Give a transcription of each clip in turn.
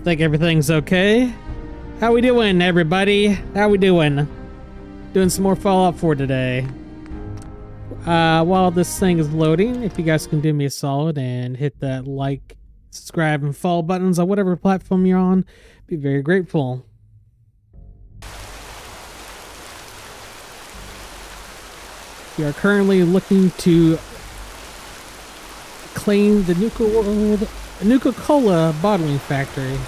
I think everything's okay. How we doing, everybody? How we doing? Doing some more Fallout 4 today. While this thing is loading, if you guys can do me a solid and hit that like, subscribe, and follow buttons on whatever platform you're on, I'd be very grateful. We are currently looking to claim the Nuka World, Nuka-Cola bottling factory.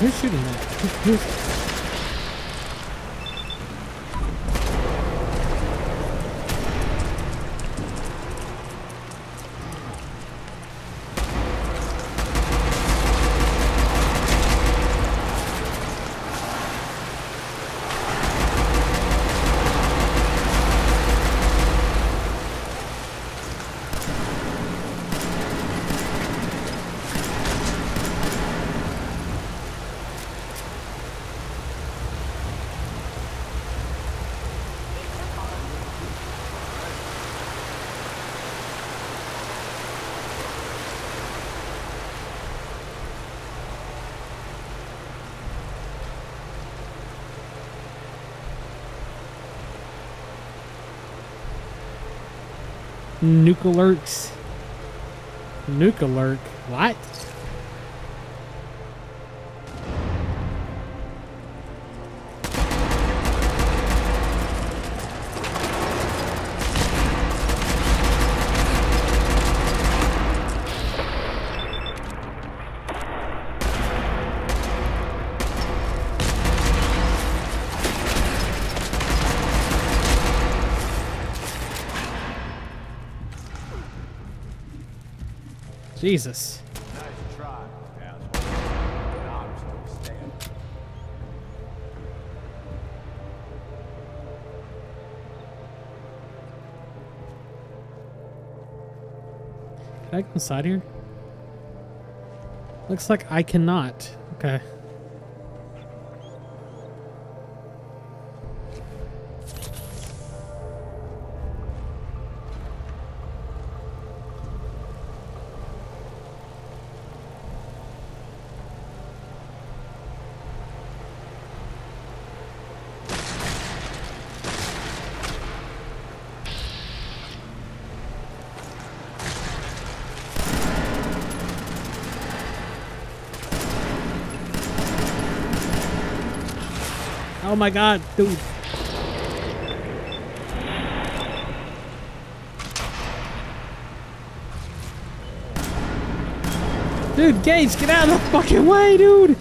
Who's shooting at? Nukalurks. Nukalurk. What? Jesus. Nice try. Can I go inside here? Looks like I cannot. Okay. Oh my God, dude. Dude, Gage, get out of the fucking way, dude.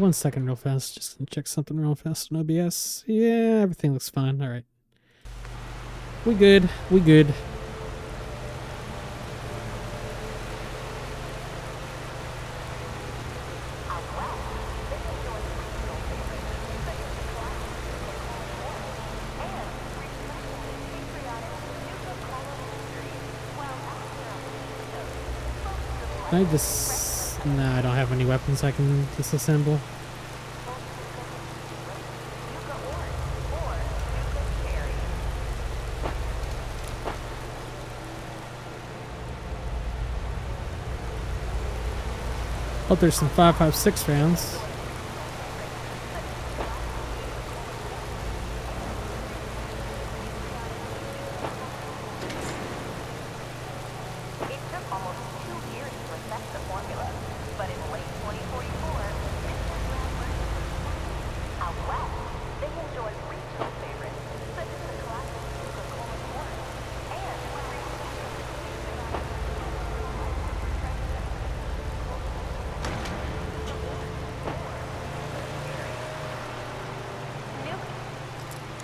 One second real fast, just check something real fast on OBS. Yeah, everything looks fine. All right, we good, we good. I just... no, I don't have any weapons I can disassemble. Oh, there's some 5.56 rounds.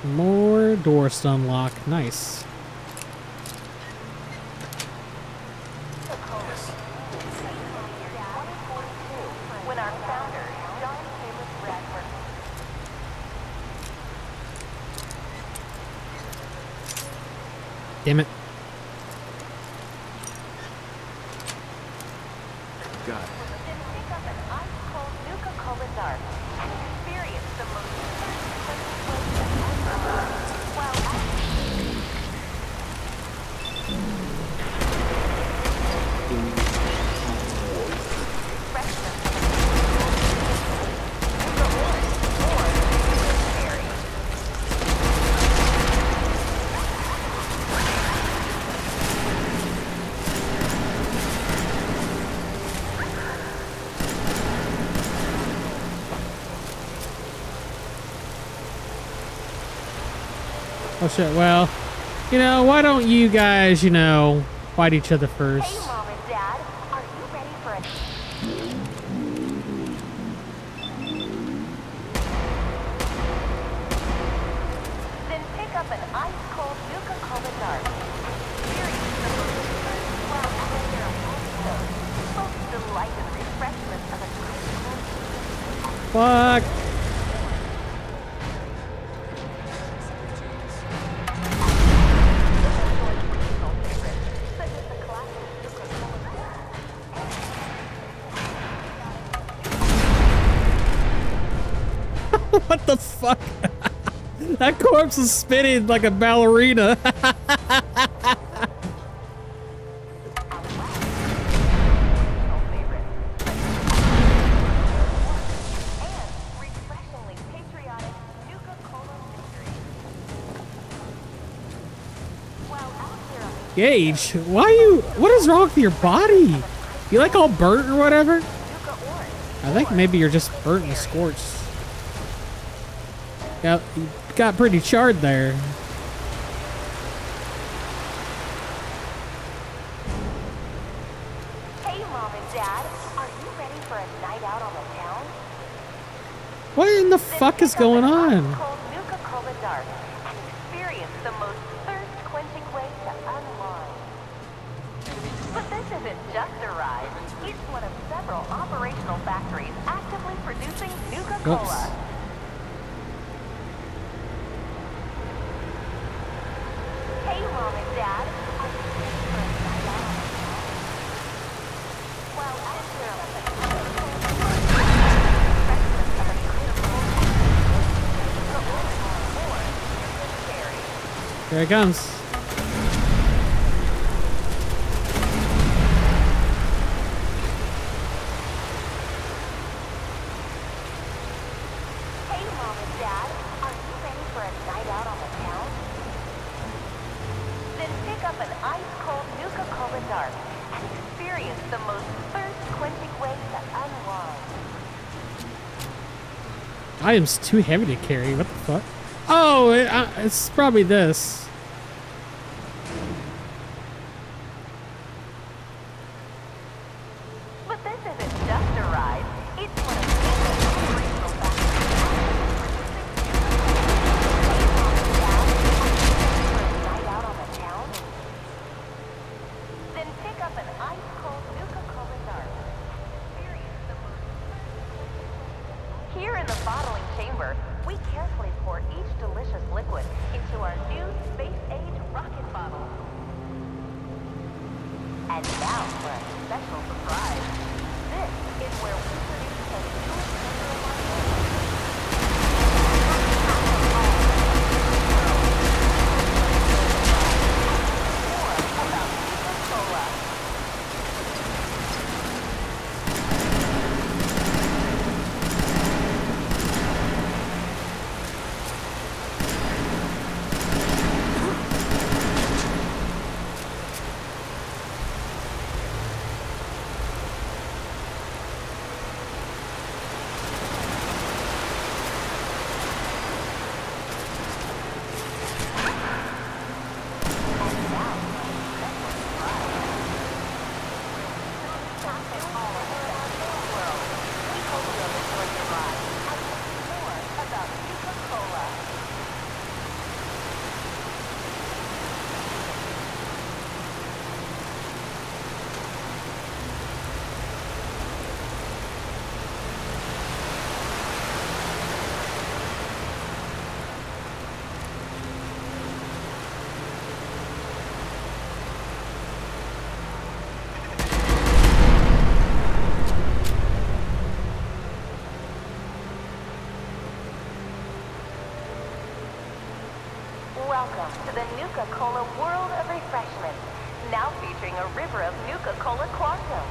More doors to unlock. Nice. Damn it. Got it. Then pick up an ice-cold Nuka-Cola Dark and experience the most Oh shit, well, you know, why don't you guys, you know, fight each other first? Hey, Mom and Dad, are you ready for a... Then pick up an ice-cold Nuka-Cola Dark. Experience the most delight and refreshment of a great cold... Fuck! What the fuck? That corpse is spinning like a ballerina. Gage, why are you... What is wrong with your body? You like all burnt or whatever? I think maybe you're just burnt and scorched. Yep, you got pretty charred there. Hey, Mom and Dad, are you ready for a night out on the town? What in the fuck is going on? Cold Nuka-Cola Dark and experience the most thirst-quenching way to unwind. But this isn't just a ride. It's one of several operational factories actively producing Nuka-Cola. Here it comes. Hey, Mom and Dad, are you ready for a night out on the town? Then pick up an ice-cold Nuka-Cola Dark and experience the most thirst-quenching way to unwind. Item's too heavy to carry. What the fuck? Oh, it's probably this. Welcome to the Nuka-Cola World of Refreshment, now featuring a river of Nuka-Cola Quarto.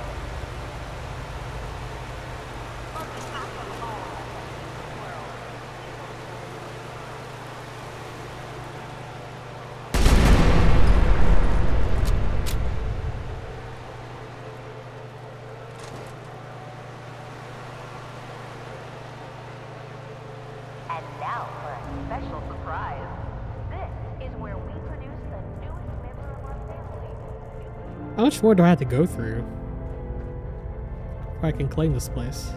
How much more do I have to go through before I can claim this place?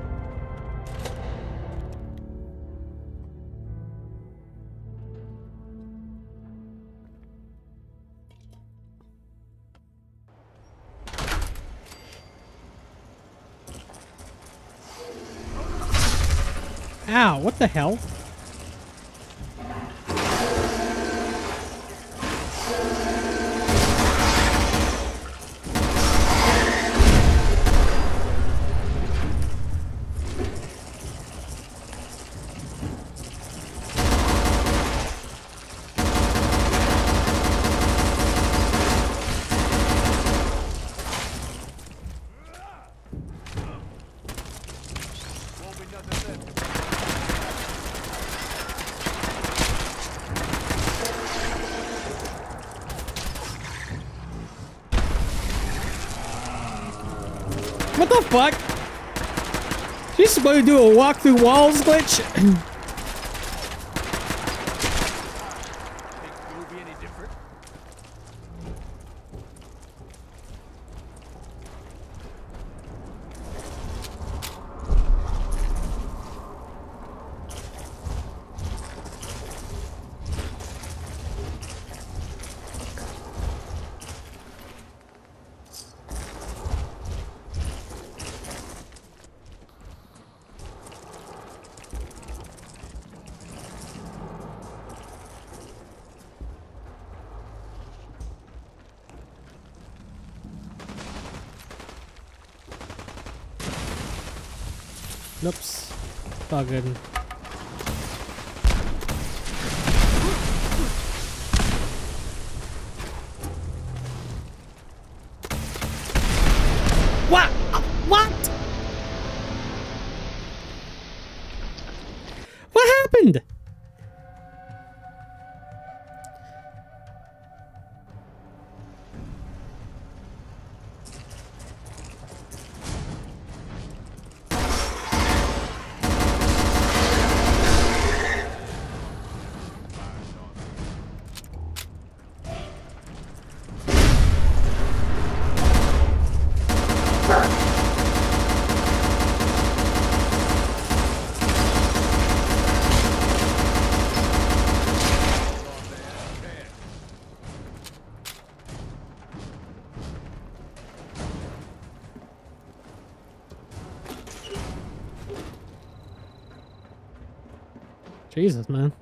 Ow, what the hell? What the fuck? Is he supposed to do a walk through walls glitch? Oops. It's all good. What? What? What happened? Jesus, man.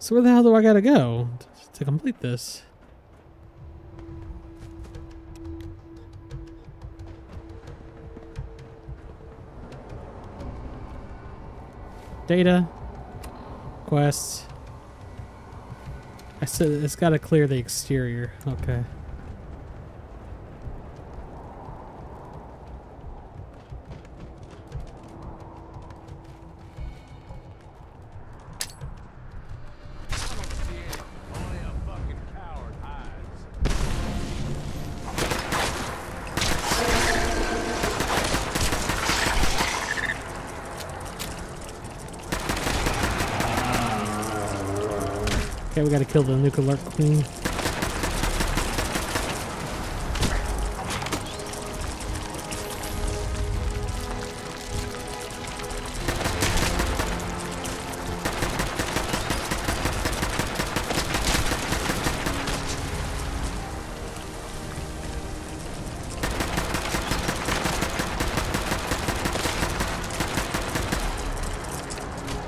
So where the hell do I gotta go to complete this? Data. Quests. I said it's gotta clear the exterior. Okay. We gotta kill the Nukalurk queen.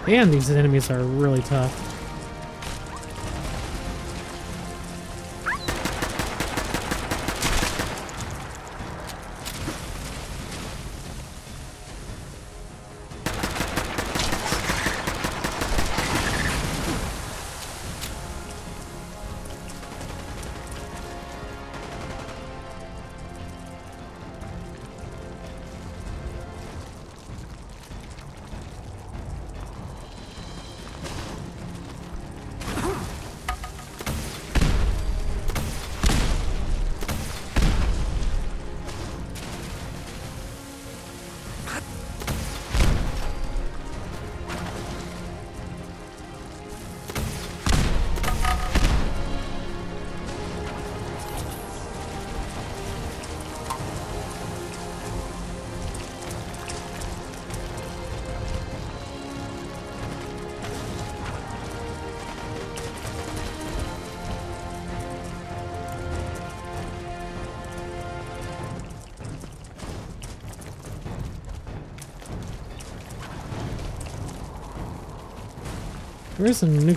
Man, these enemies are really tough. There is a new...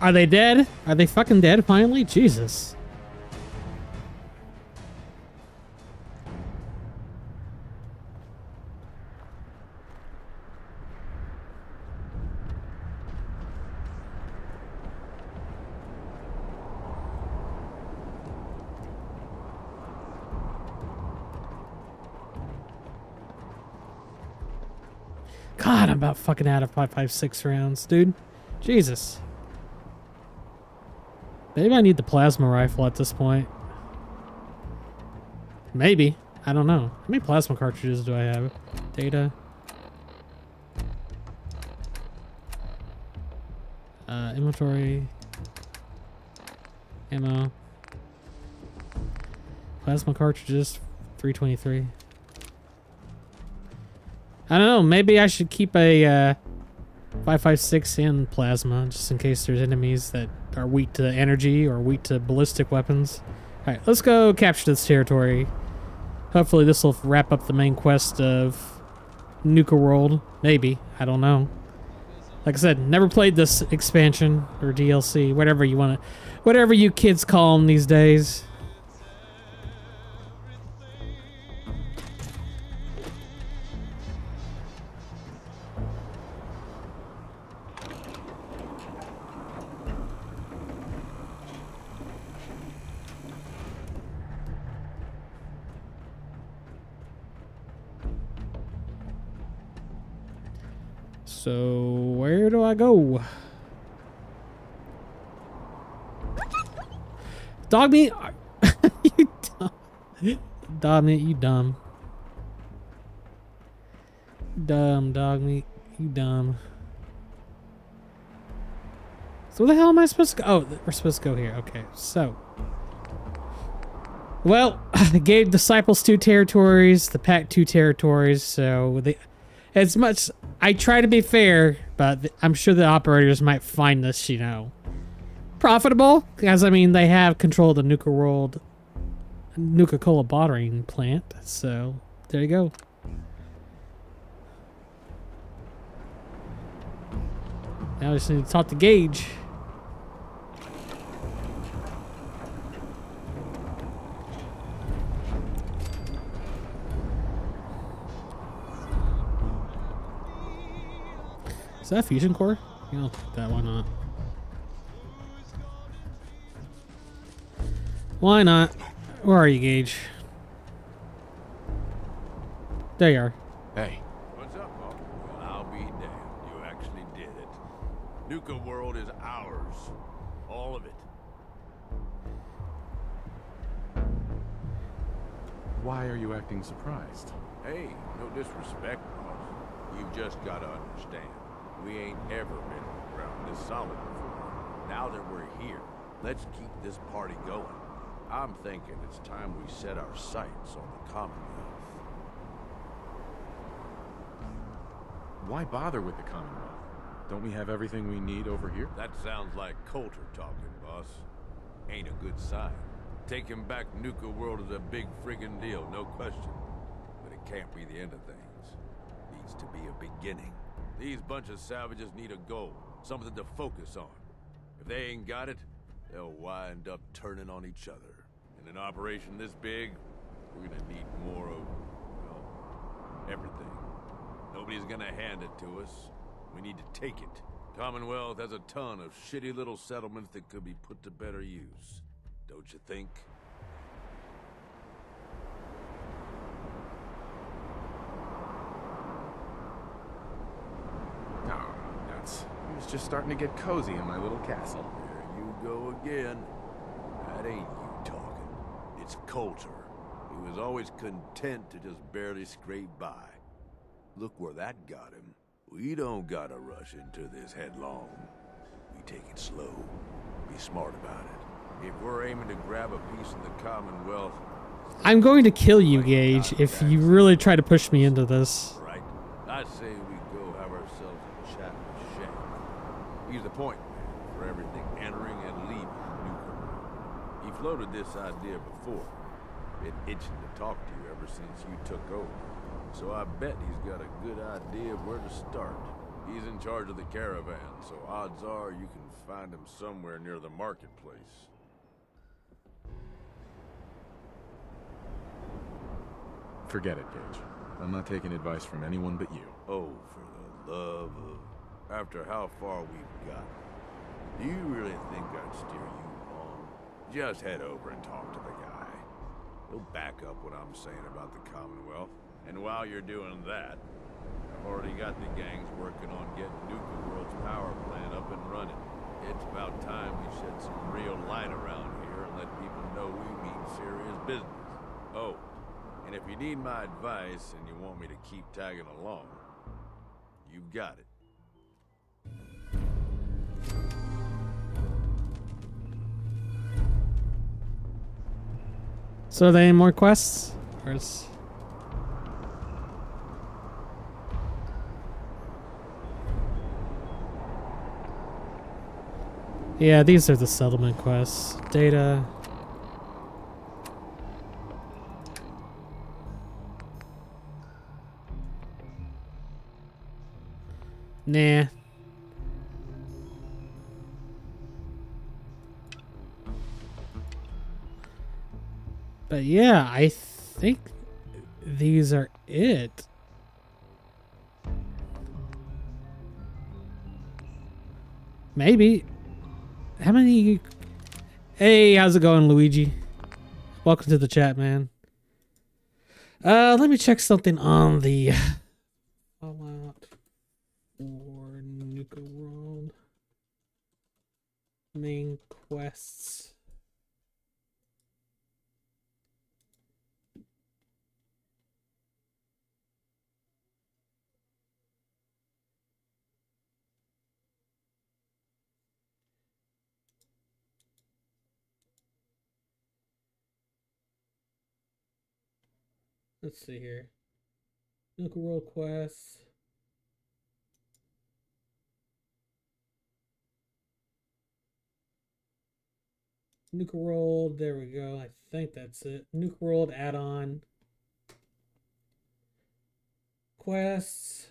Are they dead? Are they fucking dead finally? Jesus. God, I'm about fucking out of 5.56 rounds, dude. Jesus. Maybe I need the plasma rifle at this point. Maybe. I don't know. How many plasma cartridges do I have? Data. Inventory. Ammo. Plasma cartridges. 323. I don't know. Maybe I should keep a 5.56 in plasma just in case there's enemies that are weak to energy or weak to ballistic weapons. All right, let's go capture this territory. Hopefully this will wrap up the main quest of Nuka World. Maybe, I don't know. Like I said, never played this expansion or DLC, whatever you want to, whatever you kids call them these days. So, where do I go? Dogmeat! You dumb. Dogmeat, you dumb. Dumb, Dogmeat. You dumb. So, where the hell am I supposed to go? Oh, we're supposed to go here. Okay, so. Well, I gave Disciples 2 territories, the Pack 2 territories, so they... As much, I try to be fair, but I'm sure the operators might find this, you know, profitable. Because, I mean, they have control of the Nuka World Nuka-Cola bottling plant. So, there you go. Now we just need to talk to Gage. Is that a fusion core? Yeah, I'll take that. Why not? Why not? Where are you, Gage? There you are. Hey. What's up, Paul? Well, I'll be damned. You actually did it. Nuka World is ours. All of it. Why are you acting surprised? Hey, no disrespect, boss. You've just got to understand. We ain't ever been around this solid before. Now that we're here, let's keep this party going. I'm thinking it's time we set our sights on the Commonwealth. Why bother with the Commonwealth? Don't we have everything we need over here? That sounds like Coulter talking, boss. Ain't a good sign. Taking back Nuka World is a big friggin' deal, no question. But it can't be the end of things. It needs to be a beginning. These bunch of savages need a goal, something to focus on. If they ain't got it, they'll wind up turning on each other. In an operation this big, we're gonna need more of, well, everything. Nobody's gonna hand it to us. We need to take it. Commonwealth has a ton of shitty little settlements that could be put to better use. Don't you think? just starting to get cozy in my little castle. There you go again. That ain't you talking. It's Coulter. He was always content to just barely scrape by. Look where that got him. We don't gotta rush into this headlong. We take it slow. Be smart about it. If we're aiming to grab a piece of the Commonwealth... I'm going to kill you, Gage, if you really try to push me into this. Right. I say we go have ourselves a chat with Shank. He's the point man for everything entering and leaving Nuka. He floated this idea before. Been itching to talk to you ever since you took over. So I bet he's got a good idea of where to start. He's in charge of the caravan, so odds are you can find him somewhere near the marketplace. Forget it, Gage. I'm not taking advice from anyone but you. Oh, for the love of... After how far we've got, do you really think I'd steer you wrong? Just head over and talk to the guy. He'll back up what I'm saying about the Commonwealth. And while you're doing that, I've already got the gangs working on getting Nuka World's power plant up and running. It's about time we shed some real light around here and let people know we mean serious business. Oh, and if you need my advice and you want me to keep tagging along, you've got it. So are there any more quests? Where's... Yeah, these are the settlement quests. Data. Nah. But yeah, I think these are it. Maybe. How many... Hey, how's it going, Luigi? Welcome to the chat, man. Let me check something on the Fallout 4 Nuka World main quests. Let's see here. Nuka World Quests. Nuka World, there we go. I think that's it. Nuka World add-on. Quests.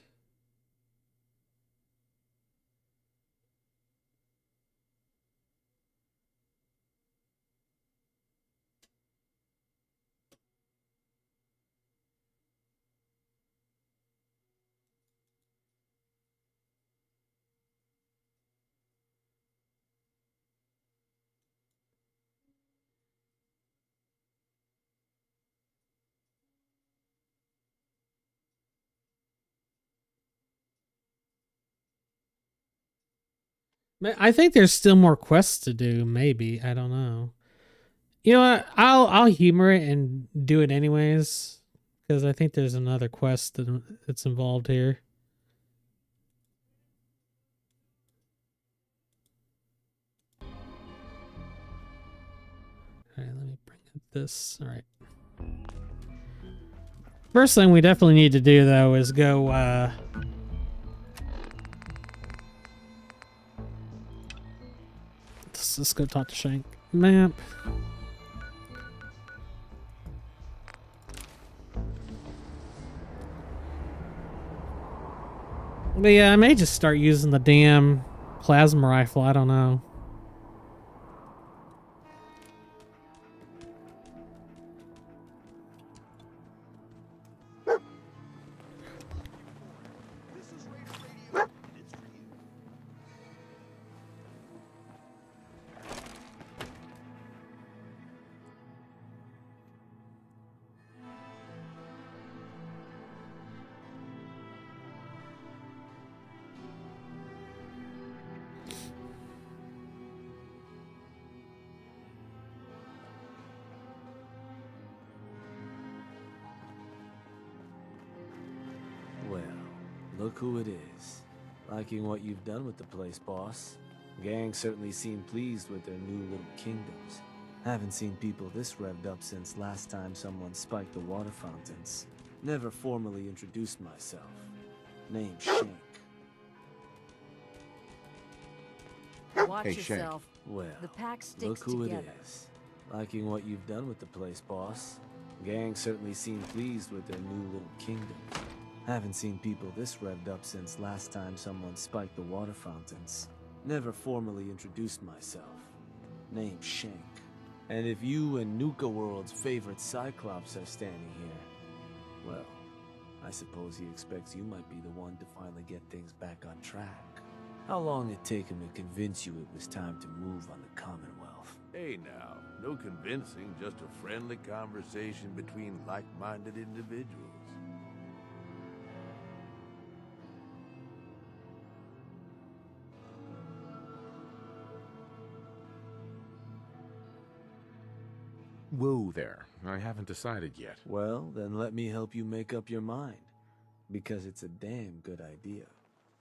I think there's still more quests to do, maybe. I don't know. You know what? I'll humor it and do it anyways, because I think there's another quest that's involved here. Alright, let me bring up this. Alright. First thing we definitely need to do, though, is go... Let's go talk to Shank. Map. But yeah, I may just start using the damn plasma rifle. I don't know. Look who it is. Liking what you've done with the place, boss. Gang certainly seem pleased with their new little kingdoms. Haven't seen people this revved up since last time someone spiked the water fountains. Never formally introduced myself. Name's Shank. Watch yourself. Well, the pack sticks together. Look who it is. Liking what you've done with the place, boss. Gang certainly seem pleased with their new little kingdom. Haven't seen people this revved up since last time someone spiked the water fountains. Never formally introduced myself. Name's Shank. And if you and Nuka World's favorite Cyclops are standing here, well, I suppose he expects you might be the one to finally get things back on track. How long it take him to convince you it was time to move on the Commonwealth? Hey now, no convincing, just a friendly conversation between like-minded individuals. Whoa there, I haven't decided yet. Well, then let me help you make up your mind, because it's a damn good idea.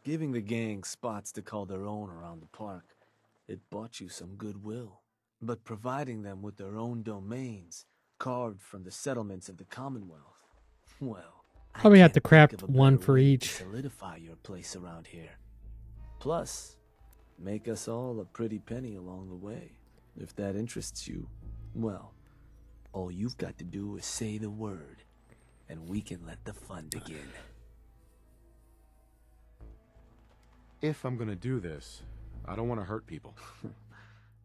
Giving the gang spots to call their own around the park, it bought you some goodwill. But providing them with their own domains, carved from the settlements of the Commonwealth, well... Probably have to craft one for each. Solidify your place around here. Plus, make us all a pretty penny along the way. If that interests you, well, all you've got to do is say the word, and we can let the fun begin. If I'm gonna do this, I don't want to hurt people.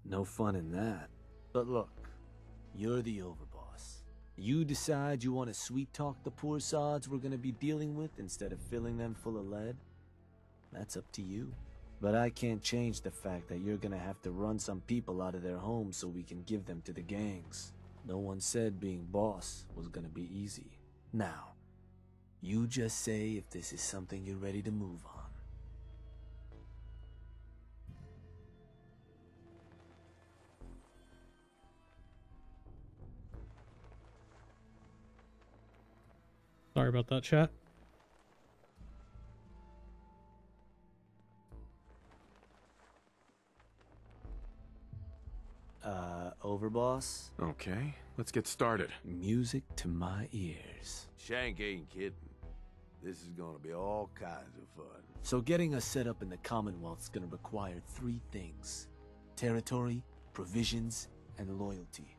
No fun in that. But look, you're the overboss. You decide you want to sweet-talk the poor sods we're gonna be dealing with instead of filling them full of lead. That's up to you. But I can't change the fact that you're gonna have to run some people out of their homes so we can give them to the gangs. No one said being boss was gonna be easy. Now, you just say if this is something you're ready to move on. Sorry about that, chat. Overboss? Okay, let's get started. Music to my ears. Shank ain't kidding. This is gonna be all kinds of fun. So getting us set up in the Commonwealth's gonna require three things. Territory, provisions, and loyalty.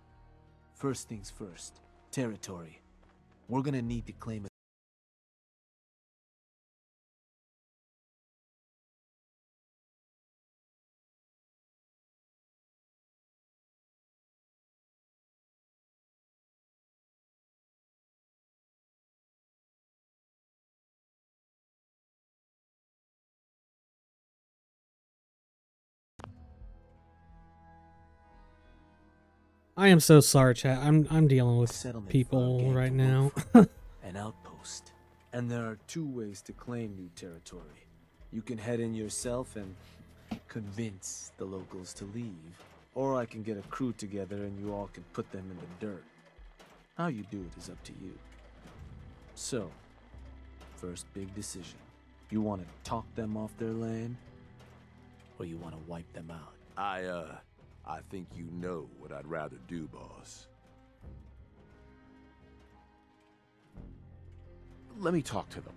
First things first, territory. We're gonna need to claim a I am so sorry, chat. I'm dealing with people right now. An outpost. And there are two ways to claim new territory. You can head in yourself and convince the locals to leave, or I can get a crew together and you all can put them in the dirt. How you do it is up to you. So, first big decision. You want to talk them off their land, or you want to wipe them out? I think you know what I'd rather do, boss. Let me talk to them.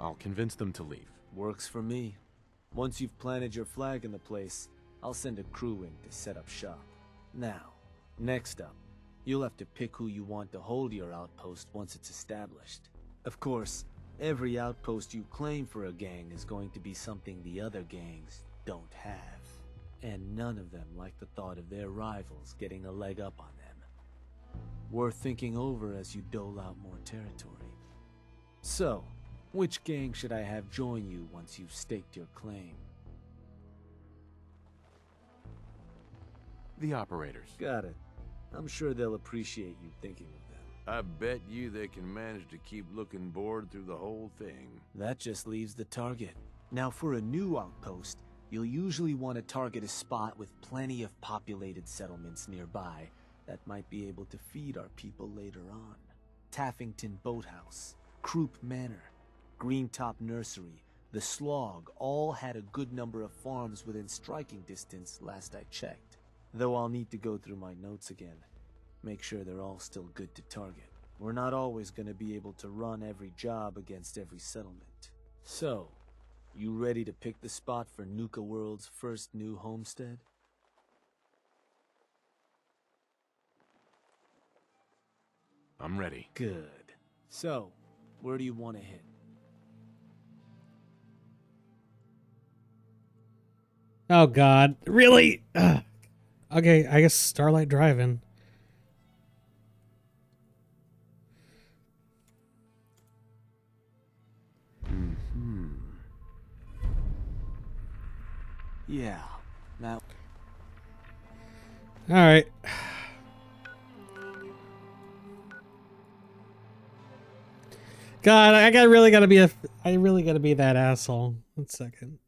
I'll convince them to leave. Works for me. Once you've planted your flag in the place, I'll send a crew in to set up shop. Now, next up, you'll have to pick who you want to hold your outpost once it's established. Of course, every outpost you claim for a gang is going to be something the other gangs don't have. And none of them like the thought of their rivals getting a leg up on them. Worth thinking over as you dole out more territory. So, which gang should I have join you once you've staked your claim? The operators. Got it. I'm sure they'll appreciate you thinking of them. I bet you they can manage to keep looking bored through the whole thing. That just leaves the target. Now for a new outpost, you'll usually want to target a spot with plenty of populated settlements nearby that might be able to feed our people later on. Taffington Boathouse, Croup Manor, Green Top Nursery, The Slog all had a good number of farms within striking distance last I checked. Though I'll need to go through my notes again, make sure they're all still good to target. We're not always going to be able to run every job against every settlement. So, you ready to pick the spot for Nuka World's first new homestead? I'm ready. Good. So, where do you want to hit? Oh god, really? Ugh. Okay, I guess Starlight Drive-in. Mm-hmm. Yeah. Now. All right. God, I really gotta be that asshole. 1 second.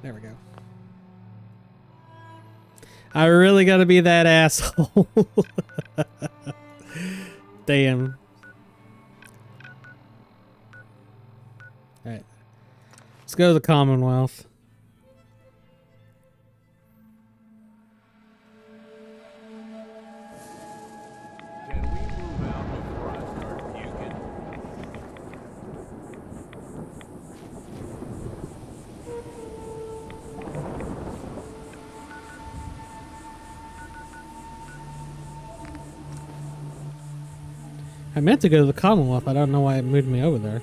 There we go. I really gotta be that asshole. Damn. Alright. Let's go to the Commonwealth. Can we move out before I start puking? I meant to go to the Commonwealth. I don't know why it moved me over there.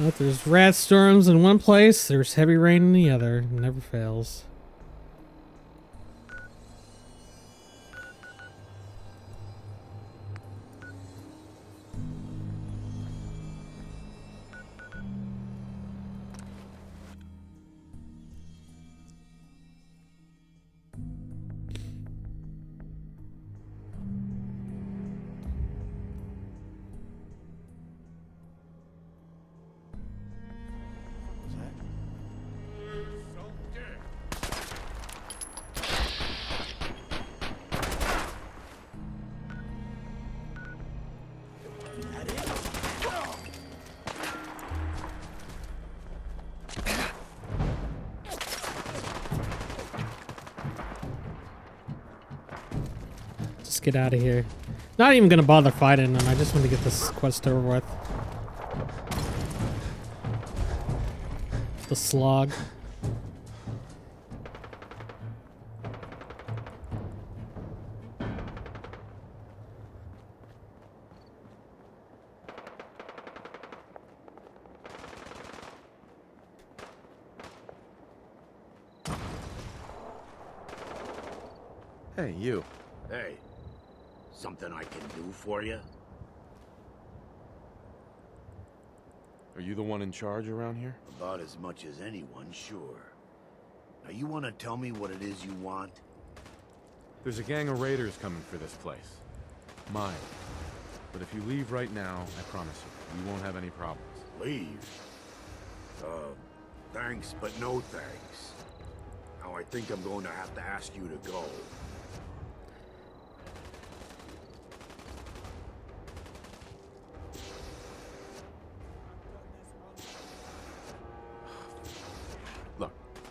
But there's rat storms in one place, there's heavy rain in the other. It never fails. Get out of here. Not even gonna bother fighting them. I just want to get this quest over with. The Slog. Hey, you. Hey. Something I can do for you? Are you the one in charge around here? About as much as anyone, sure. Now you want to tell me what it is you want? There's a gang of raiders coming for this place. Mine. But if you leave right now, I promise you, you won't have any problems. Leave? Thanks, but no thanks. Now I think I'm going to have to ask you to go.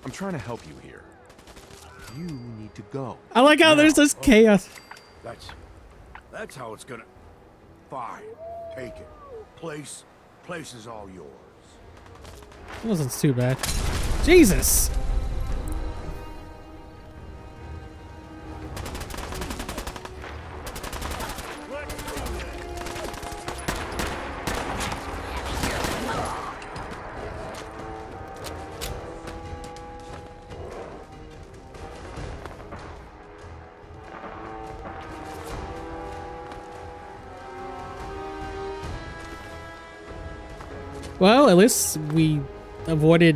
I'm trying to help you here. You need to go. I like how there's this chaos. That's how it's gonna. Fine, take it. Place is all yours. It wasn't too bad. Jesus. Well, at least we avoided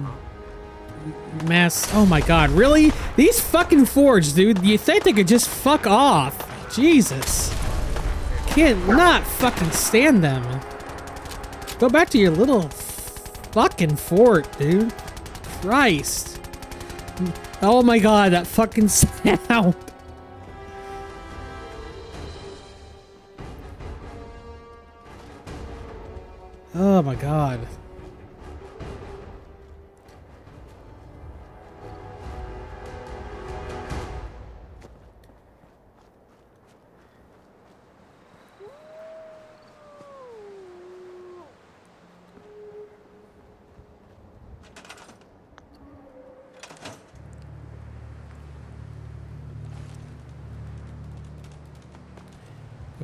mass. Oh my god, really? These fucking forges, dude. You think they could just fuck off? Jesus. Can't not fucking stand them. Go back to your little fucking fort, dude. Christ. Oh my god, that fucking sound. Oh my god.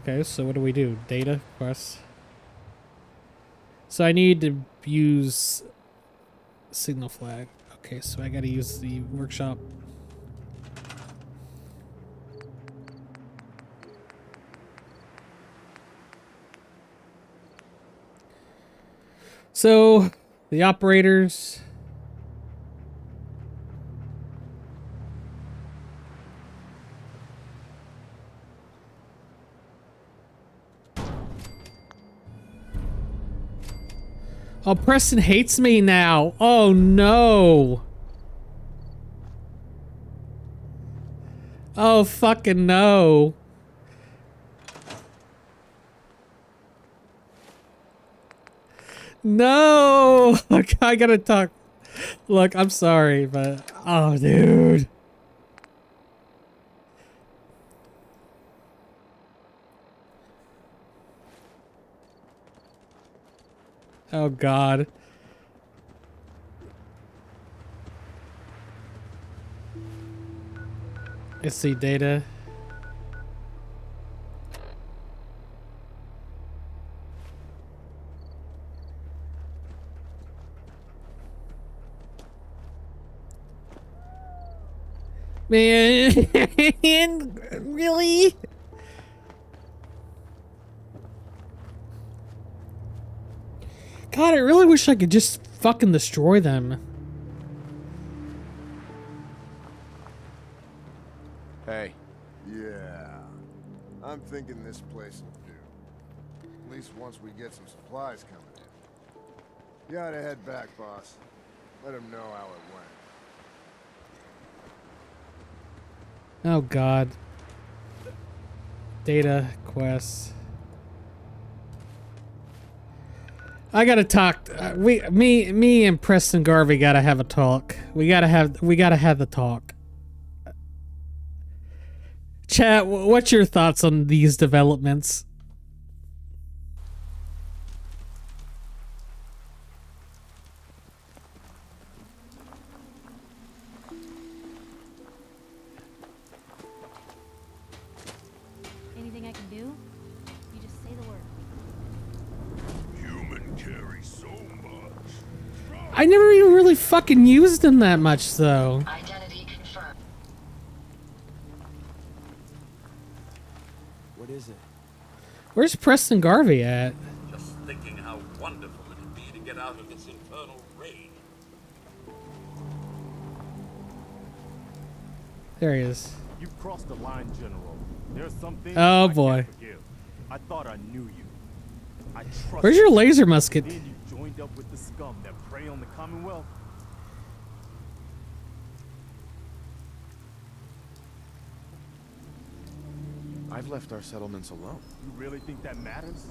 Okay, so what do we do? Data quests. So I need to use signal flag. Okay, so I gotta use the workshop. So the operators. Oh, Preston hates me now. Oh no. Oh fucking no. No. Look, I gotta talk. Look, I'm sorry, but oh dude. Oh god. Let's see data. Man, really? God, I really wish I could just fucking destroy them. Hey. Yeah. I'm thinking this place will do. At least once we get some supplies coming in. You gotta head back, boss. Let him know how it went. Oh, God. Data quests. I gotta talk. Me and Preston Garvey gotta have a talk. We gotta have the talk. Chat, what's your thoughts on these developments? Anything I can do? You just say the word. I never even really fucking used them that much, though. Identity confirmed. What is it? Where's Preston Garvey at? Just thinking how wonderful it'd be to get out of this infernal rain. There he is. You've crossed the line, General. There's something. Oh boy. I thought I knew you. I trust. Where's your laser musket? Joined up with the scum that prey on the Commonwealth. I've left our settlements alone. You really think that matters?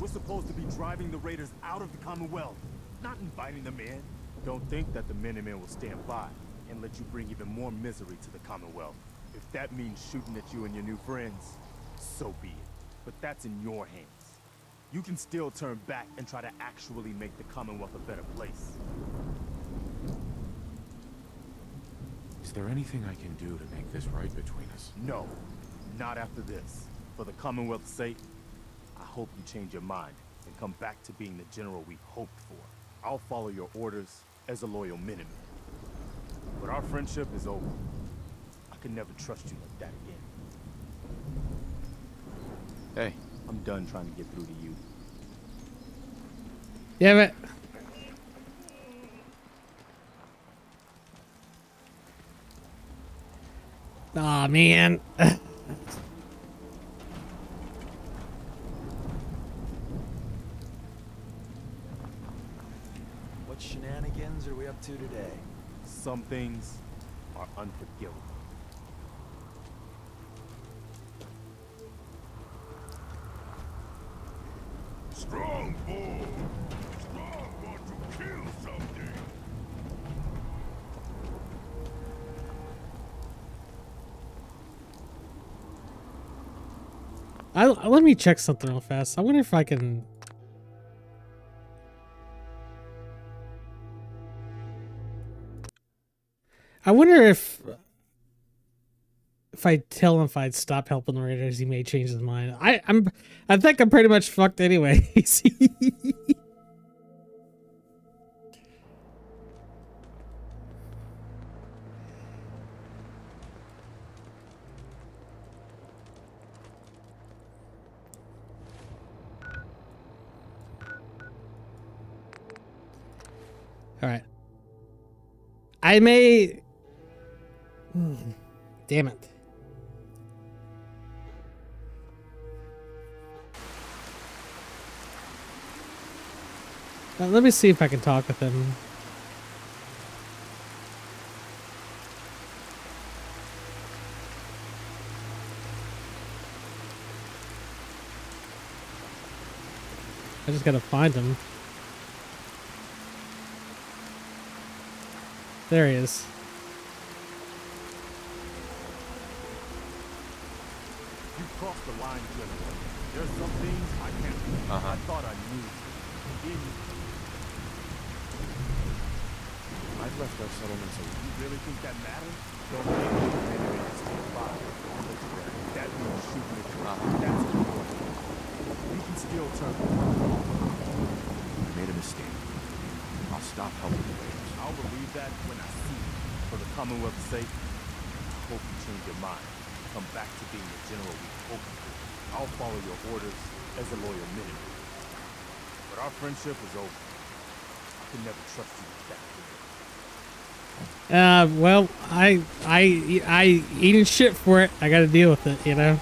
We're supposed to be driving the raiders out of the Commonwealth, not inviting them in. Don't think that the Minutemen will stand by and let you bring even more misery to the Commonwealth. If that means shooting at you and your new friends, so be it. But that's in your hands. You can still turn back and try to actually make the Commonwealth a better place. Is there anything I can do to make this right between us? No, not after this. For the Commonwealth's sake, I hope you change your mind and come back to being the general we hoped for. I'll follow your orders as a loyal Minuteman. But our friendship is over. I can never trust you like that again. Hey. I'm done trying to get through to you. Damn it. Aw, man. What shenanigans are we up to today? Some things are unforgivable. Strong bull, Let me check something real fast. I wonder if I can... I wonder if I tell him if I'd stop helping the Raiders, he may change his mind. I think I'm pretty much fucked anyway. All right. I may... Damn it. Let me see if I can talk with him. I just gotta find him. There he is. You crossed the line, gentlemen. There's some things I can't do. I thought I knew. I've left our settlement, so you really think that matters? Don't make me the enemy to stay alive. That means shooting the crop. That's important. We can still turn the world. I made a mistake. I'll stop helping the Raiders. I'll believe that when I see you. For the Commonwealth's sake, I hope you change your mind. Come back to being the general we hoped for. I'll follow your orders as a loyal Minuteman. But our friendship is over. I can never trust you with that. Well, I eating shit for it. I gotta deal with it, you know?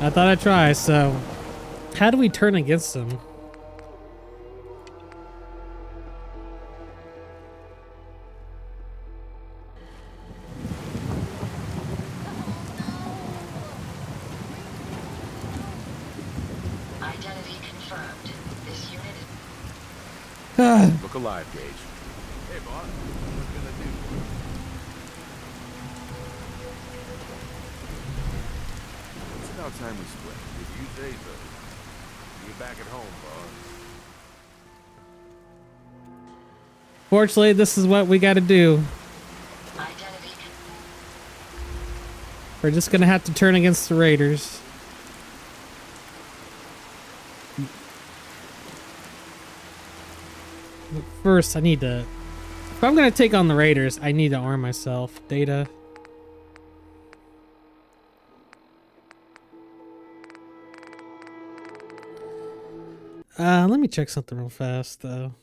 I thought I'd try, so... How do we turn against them? Identity confirmed. This unit is... Look alive, Gage. Time we split. If you say so, you're back at home, boss. Fortunately, this is what we got to do. We're just gonna have to turn against the Raiders. But first, I need to. If I'm gonna take on the Raiders, I need to arm myself. Data. Let me check something real fast, though.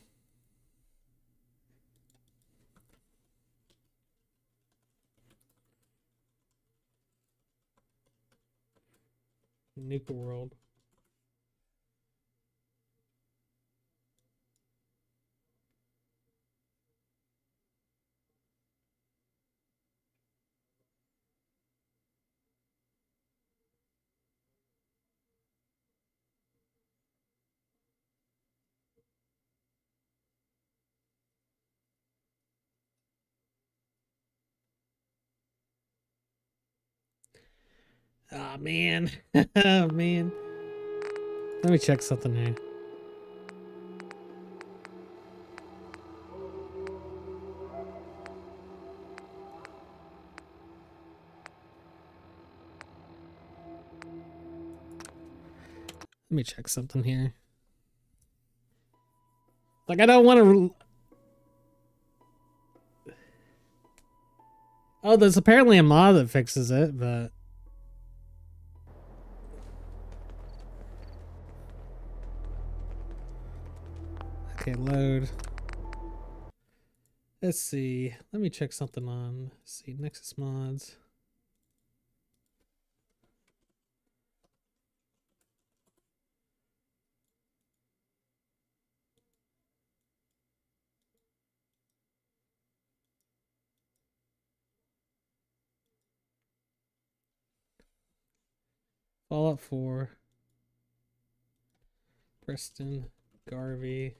Nuka World. Oh man. Oh man. Let me check something here. Let me check something here. Like I don't want to... Oh, there's apparently a mod that fixes it, but... Okay, load. Let's see. Let me check something on. Let's see, Nexus Mods. Fallout 4. Preston Garvey.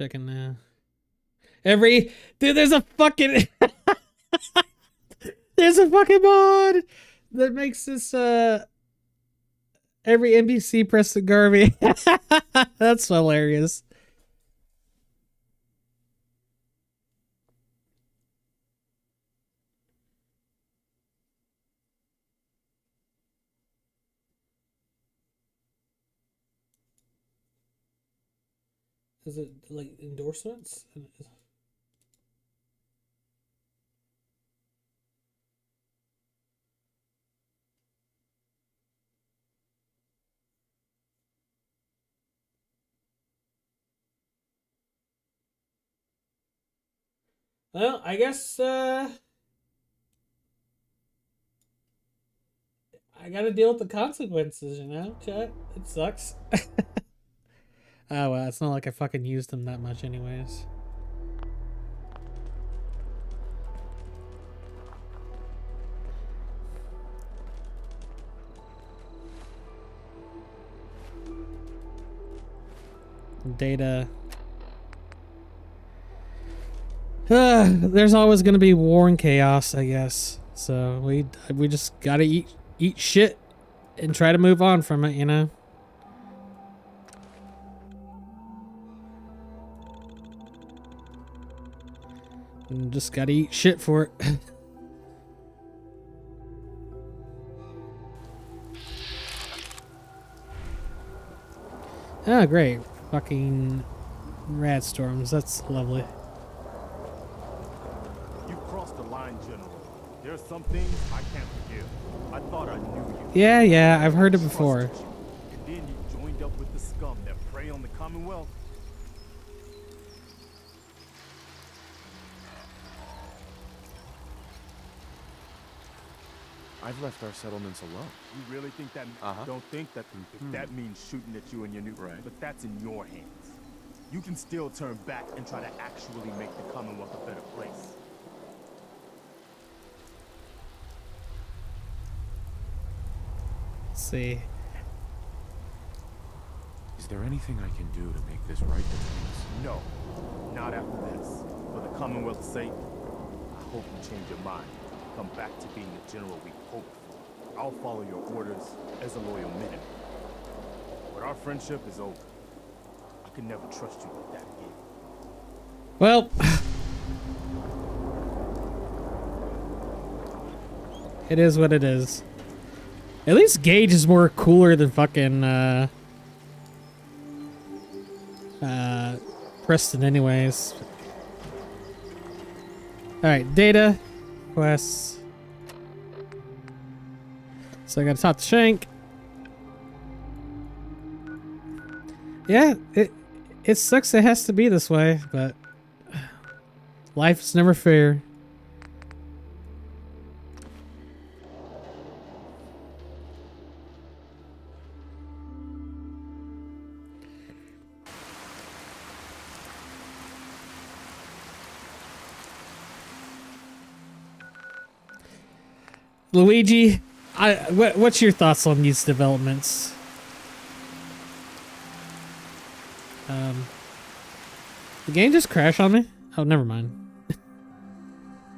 checking now. Every dude, there's a fucking there's a fucking mod that makes this every NPC Preston Garvey. That's hilarious. Is it like endorsements? Well, I guess I gotta deal with the consequences, you know, chat. It sucks. Oh, well, it's not like I fucking used them that much anyways. Data. There's always gonna be war and chaos, I guess. So we just gotta eat shit and try to move on from it, you know? And just gotta eat shit for it. Oh, great. Fucking rad storms. That's lovely. You crossed the line, General. There's some things I can't forgive. I thought I knew you. Yeah, yeah, I've heard it before. And then you joined up with the scum that prey on the Commonwealth. I've left our settlements alone. You really think that? Don't think that. That means shooting at you and your new friend. But that's in your hands. You can still turn back and try to actually make the Commonwealth a better place. Let's see. Is there anything I can do to make this right? No, not after this. For the Commonwealth's sake, I hope you change your mind. Come back to being the general we hoped for. I'll follow your orders as a loyal minute. But our friendship is over. I can never trust you with that again. Well. It is what it is. At least Gage is more cooler than fucking Preston anyways. Alright, data. Quests. So I gotta talk to Shank. Yeah, it sucks it has to be this way, but life's never fair. Luigi, what's your thoughts on these developments? The game just crashed on me? Oh, never mind.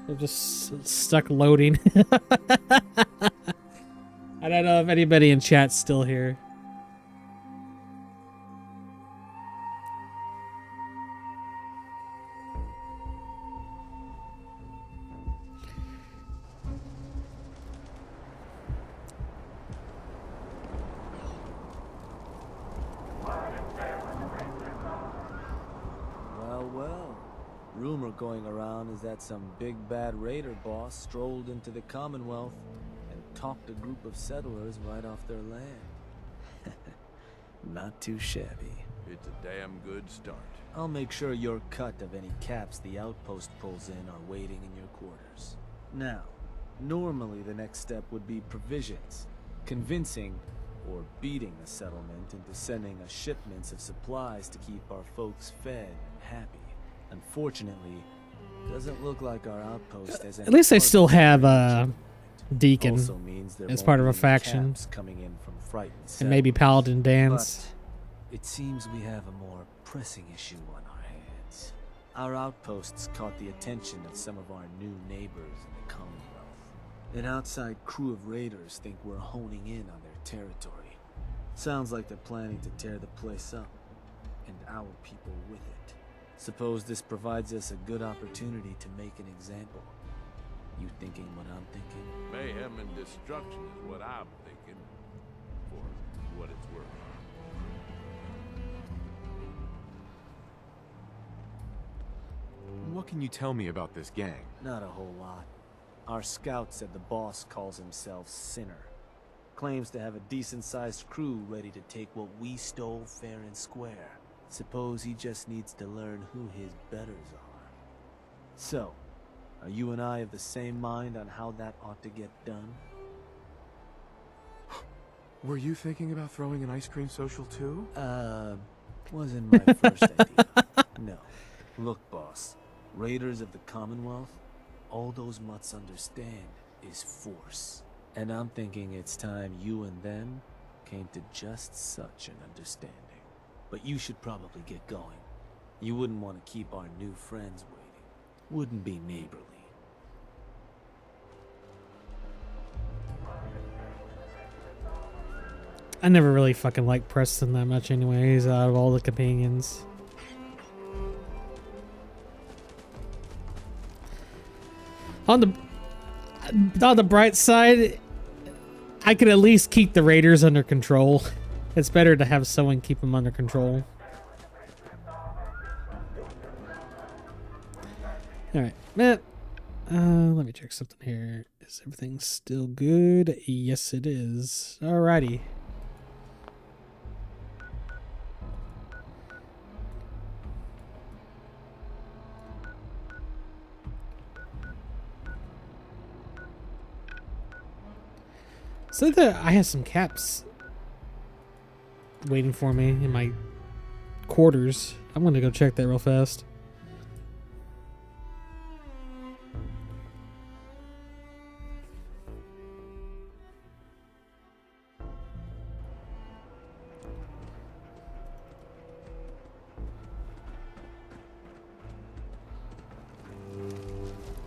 I'm just stuck loading. I don't know if anybody in chat's still here. Some big bad raider boss strolled into the Commonwealth and topped a group of settlers right off their land. Not too shabby. It's a damn good start. I'll make sure your cut of any caps the outpost pulls in are waiting in your quarters. Now, normally the next step would be provisions, convincing or beating the settlement into sending us shipments of supplies to keep our folks fed and happy. Unfortunately, doesn't look like our outpost has any. At least they still have Deacon as part of a faction coming in from Frightened and maybe Paladin Dance. But it seems we have a more pressing issue on our hands. Our outposts caught the attention of some of our new neighbors in the Commonwealth. An outside crew of raiders think we're honing in on their territory. Sounds like they're planning to tear the place up, and our people with it. Suppose this provides us a good opportunity to make an example. You thinking what I'm thinking? Mayhem and destruction is what I'm thinking, for what it's worth. What can you tell me about this gang? Not a whole lot. Our scout said the boss calls himself Sinner. Claims to have a decent-sized crew ready to take what we stole fair and square. Suppose he just needs to learn who his betters are. So, are you and I of the same mind on how that ought to get done? Were you thinking about throwing an ice cream social too? Wasn't my first idea. No. Look, boss. Raiders of the Commonwealth, all those mutts understand is force. And I'm thinking it's time you and them came to just such an understanding. But you should probably get going. You wouldn't want to keep our new friends waiting. Wouldn't be neighborly. I never really fucking liked Preston that much anyways, out of all the companions. On the bright side, I could at least keep the raiders under control. It's better to have someone keep them under control. All right, Matt. Let me check something here. Is everything still good? Yes, it is. Alrighty. So I have some caps waiting for me in my quarters. I'm gonna go check that real fast.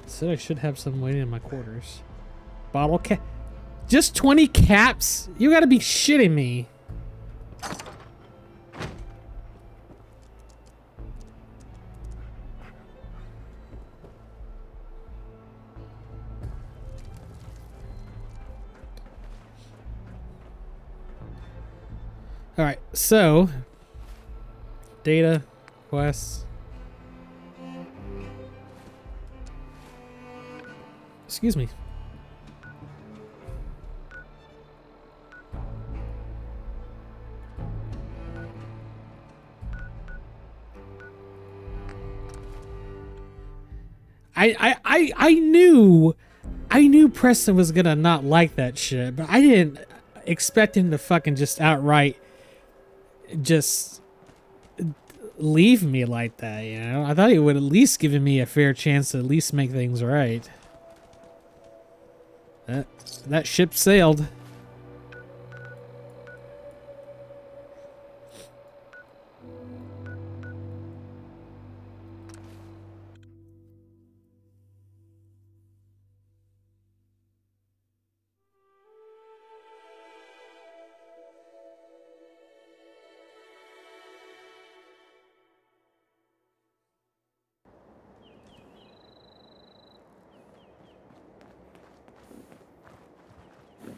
Said I should have some waiting in my quarters. Bottle cap. Just 20 caps? You gotta be shitting me. Alright, so data, quests. Excuse me. I knew Preston was gonna not like that shit, but I didn't expect him to fucking just outright just leave me like that, you know? I thought he would at least give me a fair chance to at least make things right. That ship sailed.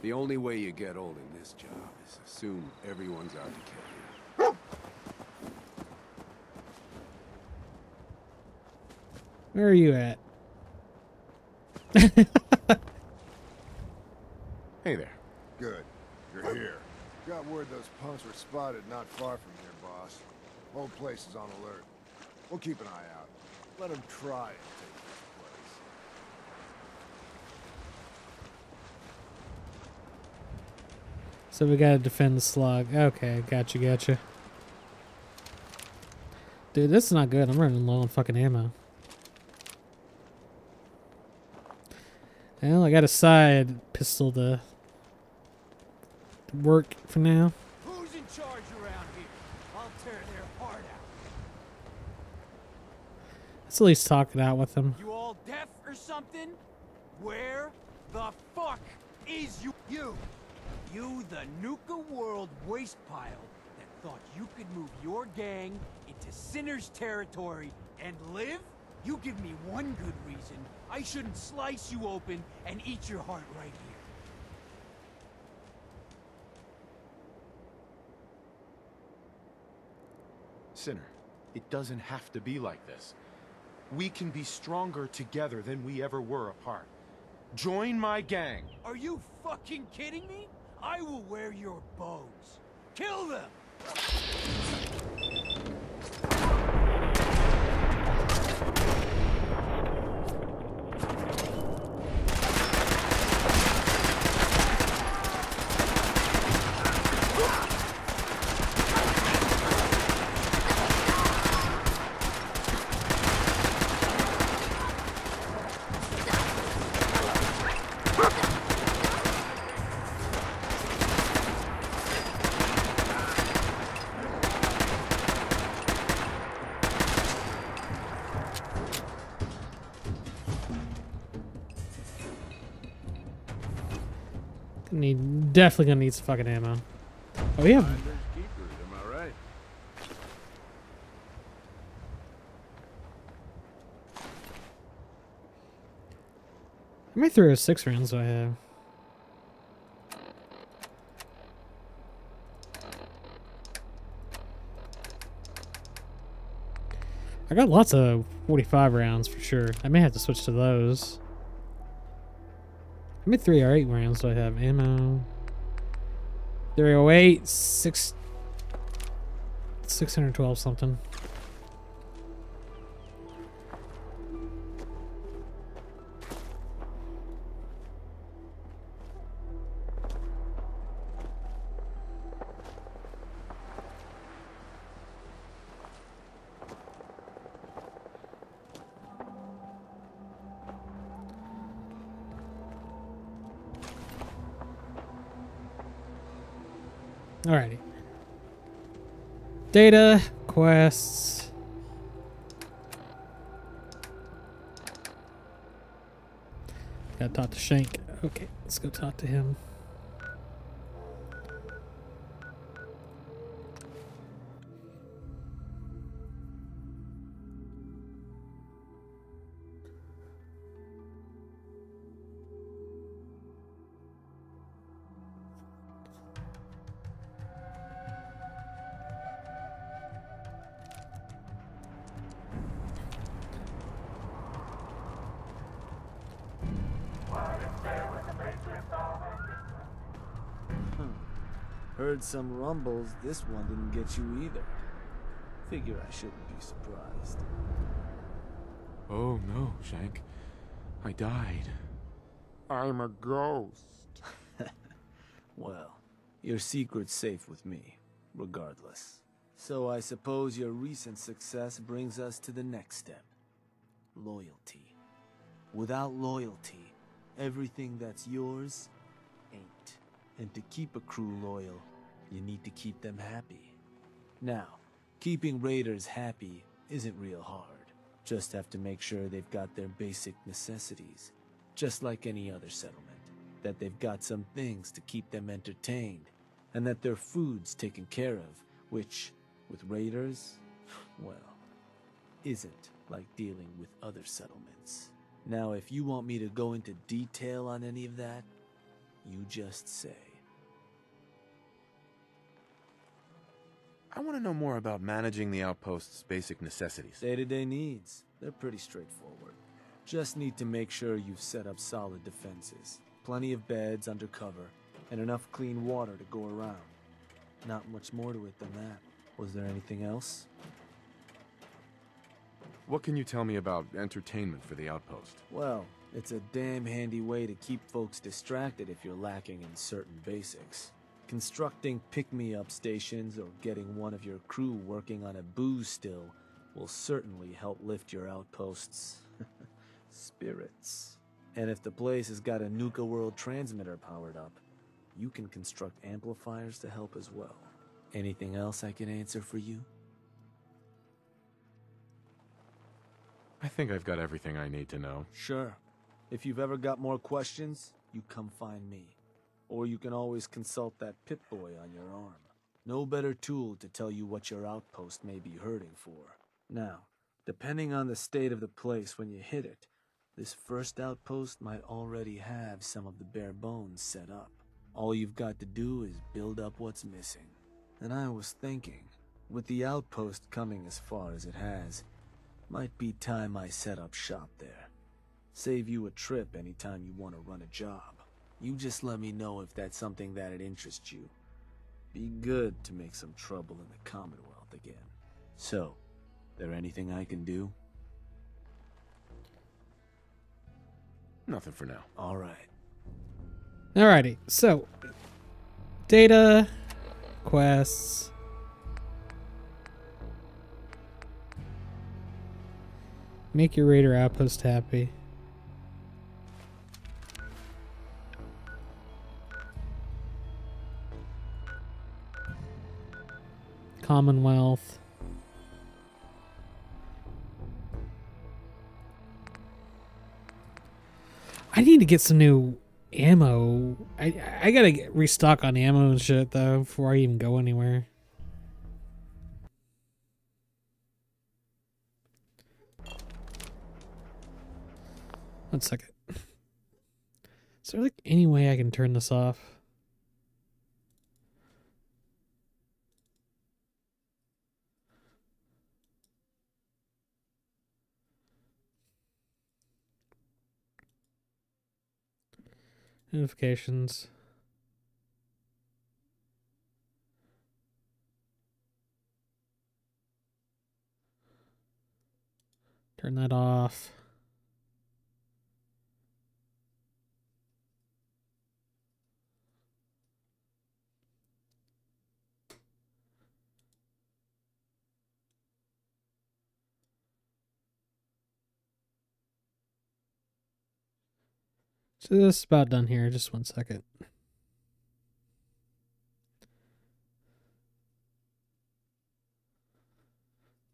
The only way you get old in this job is assume everyone's out to kill you. Where are you at? Hey there. Good. You're here. Got word those punks were spotted not far from here, boss. Whole place is on alert. We'll keep an eye out. Let them try it. So we gotta defend the slog. Okay, gotcha, gotcha. Dude, this is not good. I'm running low on fucking ammo. Well, I got a side pistol to work for now. Who's in charge around here? I'll tear their heart out. Let's at least talk it out with him. You all deaf or something? Where the fuck is you? You the Nuka World waste pile that thought you could move your gang into Sinner's territory and live? You give me one good reason I shouldn't slice you open and eat your heart right here. Sinner, it doesn't have to be like this. We can be stronger together than we ever were apart. Join my gang. Are you fucking kidding me? I will wear your bones. Kill them! Definitely gonna need some fucking ammo. Oh, we have. Am I right? How many 306 rounds do I have? I got lots of 45 rounds for sure. I may have to switch to those. How many 308 rounds do I have? Ammo. 308, 612 something. Alrighty. Data, quests. Gotta talk to Shank. Okay, let's go talk to him. Heard some rumbles, this one didn't get you either. Figure I shouldn't be surprised. Oh no, Shank. I died. I'm a ghost. Well, your secret's safe with me, regardless. So I suppose your recent success brings us to the next step. Loyalty. Without loyalty, everything that's yours ain't. And to keep a crew loyal, you need to keep them happy. Now, keeping raiders happy isn't real hard. Just have to make sure they've got their basic necessities, just like any other settlement. That they've got some things to keep them entertained, and that their food's taken care of, which, with raiders, well, isn't like dealing with other settlements. Now, if you want me to go into detail on any of that, you just say. I want to know more about managing the outpost's basic necessities. Day-to-day needs. They're pretty straightforward. Just need to make sure you've set up solid defenses, plenty of beds under cover, and enough clean water to go around. Not much more to it than that. Was there anything else? What can you tell me about entertainment for the outpost? Well, it's a damn handy way to keep folks distracted if you're lacking in certain basics. Constructing pick-me-up stations or getting one of your crew working on a booze still will certainly help lift your outpost's spirits. And if the place has got a Nuka World transmitter powered up, you can construct amplifiers to help as well. Anything else I can answer for you? I I think I've got everything I need to know. Sure. If you've ever got more questions, you come find me. Or you can always consult that Pip-Boy on your arm. No better tool to tell you what your outpost may be hurting for. Now, depending on the state of the place when you hit it, this first outpost might already have some of the bare bones set up. All you've got to do is build up what's missing. And I was thinking, with the outpost coming as far as it has, might be time I set up shop there. Save you a trip anytime you want to run a job. You just let me know if that's something that it interests you. Be good to make some trouble in the Commonwealth again. So, there anything I can do? Nothing for now. Alright. Alrighty, so data, quests. Make your raider outpost happy. Commonwealth. I need to get some new ammo. I gotta get restock on ammo and shit though before I even go anywhere. One second. Is there like any way I can turn this off? Notifications. Turn that off. Just about done here. Just one second.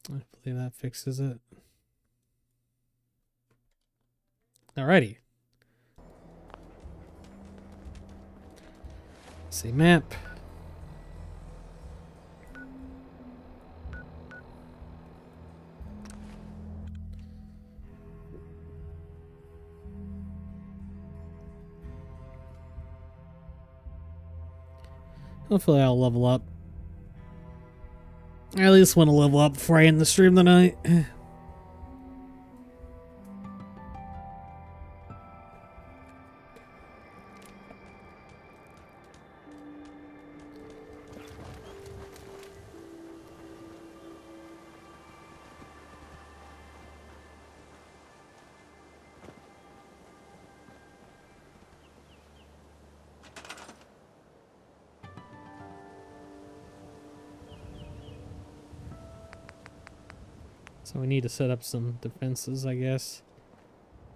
I believe that fixes it. Alrighty. See map. Hopefully I'll level up. I at least want to level up before I end the stream tonight. So we need to set up some defenses, I guess.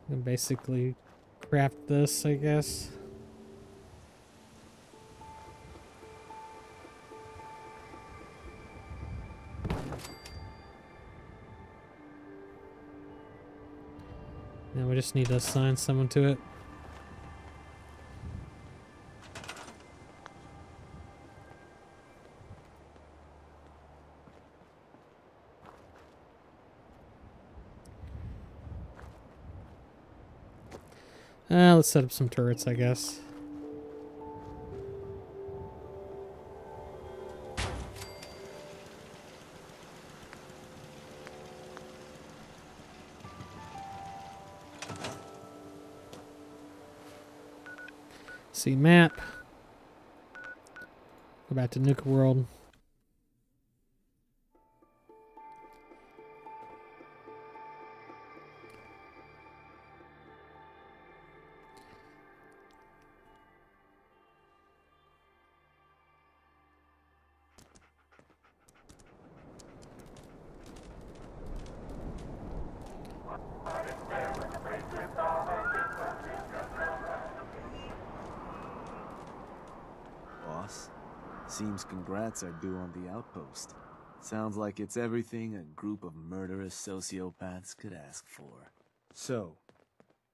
And basically craft this, I guess. Now we just need to assign someone to it. Let's set up some turrets, I guess. See map. Go back to Nuka World. Congrats are due on the outpost. Sounds like it's everything a group of murderous sociopaths could ask for. So,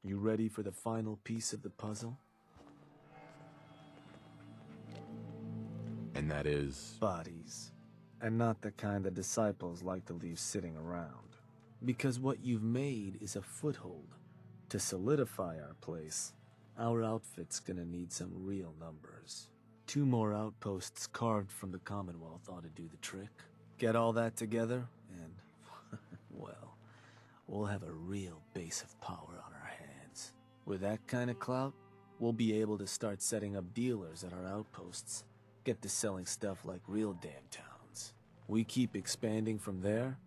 you ready for the final piece of the puzzle? And that is? Bodies. And not the kind the disciples like to leave sitting around. Because what you've made is a foothold. To solidify our place, our outfit's gonna need some real numbers. 2 more outposts carved from the Commonwealth ought to do the trick. Get all that together, and, well, we'll have a real base of power on our hands. With that kind of clout, we'll be able to start setting up dealers at our outposts, get to selling stuff like real damn towns. We keep expanding from there,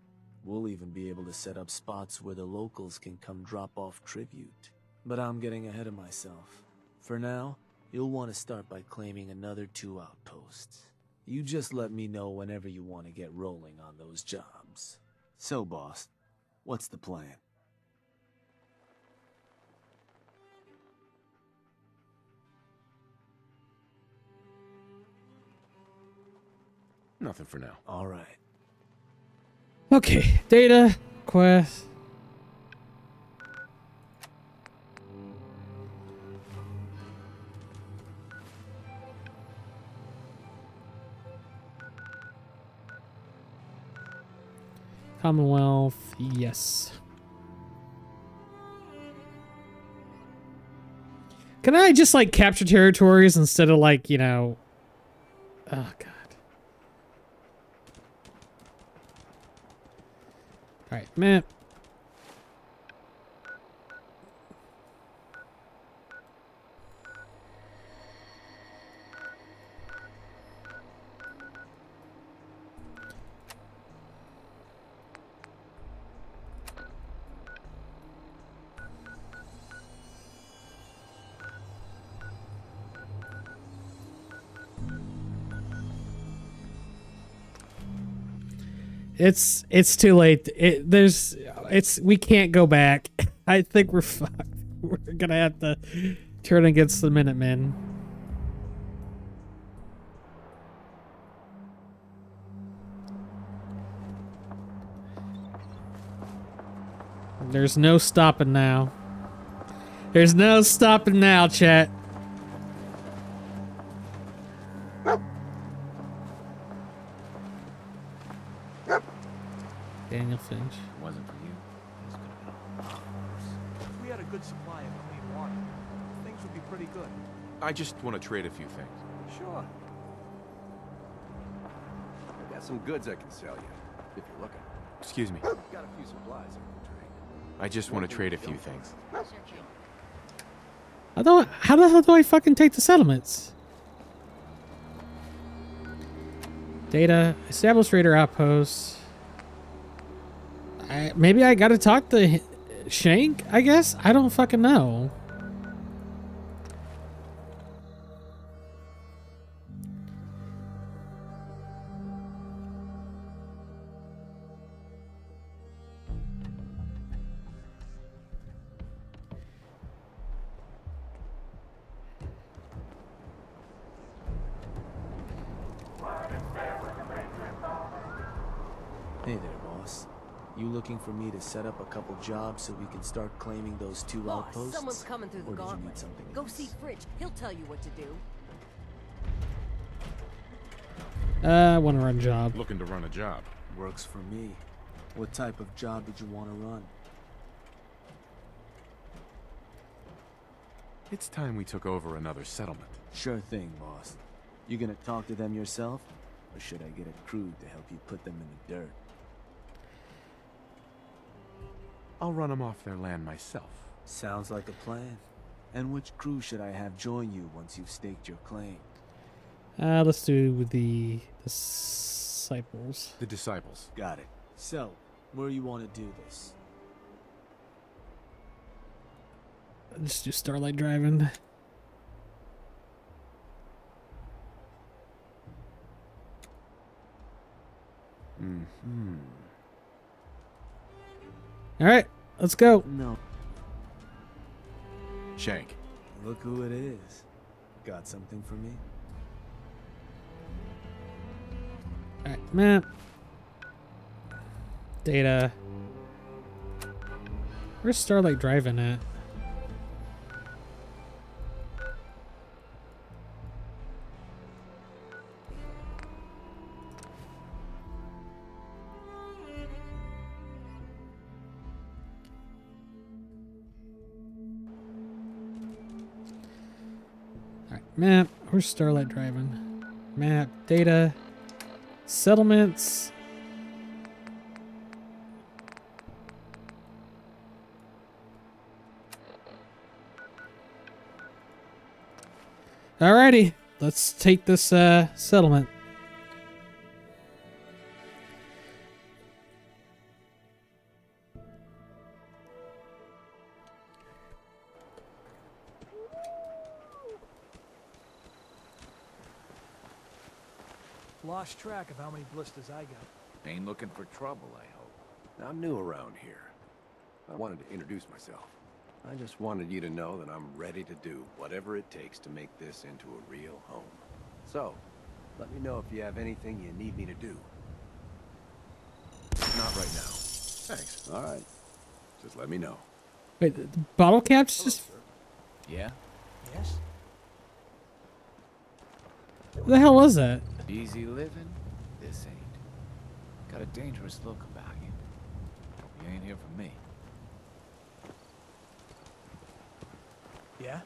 we'll even be able to set up spots where the locals can come drop off tribute. But I'm getting ahead of myself. For now, you'll want to start by claiming another 2 outposts. You just let me know whenever you want to get rolling on those jobs. So, boss, what's the plan? Nothing for now. All right. Okay, data, quest. Commonwealth, yes. Can I just, like, capture territories instead of, like, you know... Oh, God. Alright, map. It's too late. We can't go back. I think we're fucked. We're gonna have to turn against the Minutemen. There's no stopping now. There's no stopping now, chat. I just want to trade a few things. Sure. I got some goods I can sell you, if you're looking. Excuse me. Got a few supplies I can trade. I just want to trade a few things. How the hell do I fucking take the settlements? Data. Establish raider outposts. Maybe I gotta talk to Shank, I guess? I don't fucking know. For me to set up a couple jobs so we can start claiming those 2 outposts. Someone's coming through the gauntlet. Go see Fridge. He'll tell you what to do. I want to run a job. Looking to run a job. Works for me. What type of job did you want to run? It's time we took over another settlement. Sure thing, boss. You gonna talk to them yourself? Or should I get a crew to help you put them in the dirt? I'll run them off their land myself. Sounds like a plan. And which crew should I have join you once you've staked your claim? Let's do with the disciples. The disciples. Got it. So, where you want to do this? Let's do Starlight Drive-in. Mm-hmm. All right, let's go. No. Shank. Look who it is. Got something for me? All right, map. Data. Where's Starlight Drive-in at? Map, where's Starlight Drive-in? Map, data, settlements. Alrighty, let's take this settlement. Lost track of how many blisters I got. Ain't looking for trouble, I hope. Now, I'm new around here. I wanted to introduce myself. I just wanted you to know that I'm ready to do whatever it takes to make this into a real home. So, let me know if you have anything you need me to do. Not right now. Thanks. All right. Just let me know. Wait, the bottle caps just... Hello, yeah? Yes? What the hell was that? Easy living? This ain't. Got a dangerous look about you. You ain't here for me. Yeah?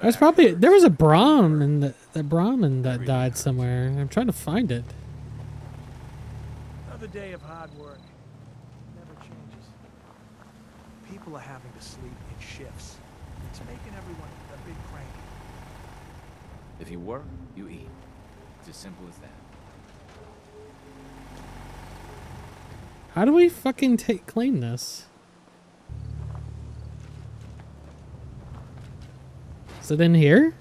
There's probably... There was a Brahmin that died somewhere. I'm trying to find it. Another day of hard work. Never changes. People are having to sleep in shifts. It's making everyone a big crank. If you work, you eat. It's as simple as that. How do we fucking claim this? Is it in here?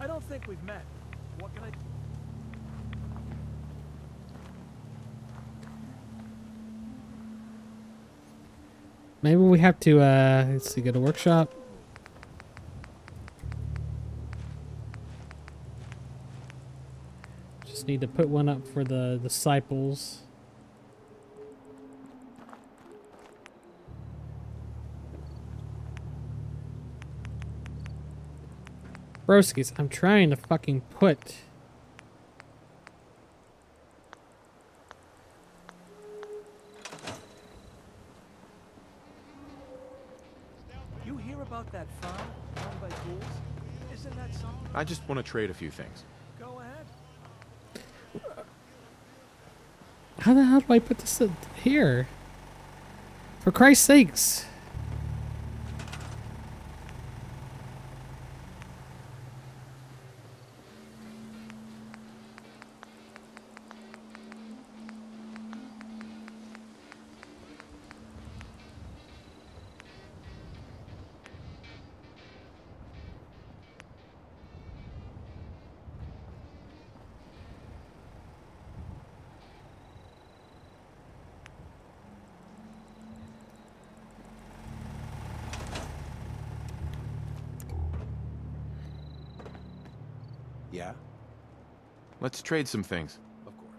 I don't think we've met. What can I do? Maybe we have to, let's see, go to workshop. Just need to put one up for the disciples. Broskies, I'm trying to fucking put... I just want to trade a few things. Go ahead. How the hell do I put this in here? For Christ's sakes. Let's trade some things. Of course.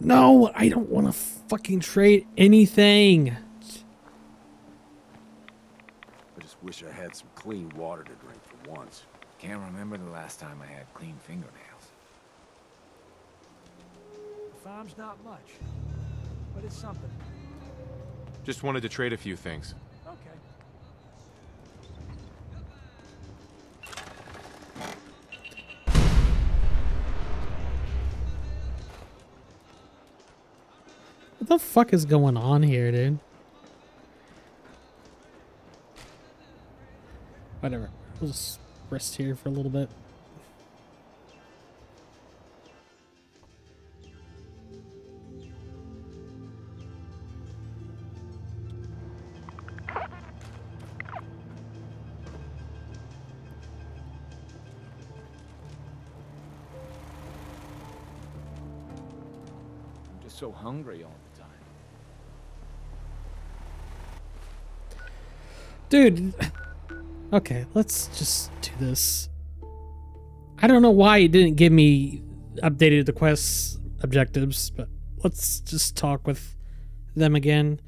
No, I don't want to fucking trade anything. I just wish I had some clean water to drink for once. Can't remember the last time I had clean fingernails. The farm's not much, but it's something. Just wanted to trade a few things. Okay. What the fuck is going on here, dude? Whatever. We'll just rest here for a little bit. I'm just so hungry all the time. Dude, okay, let's just do this. I don't know why it didn't give me updated the quest objectives, but let's just talk with them again.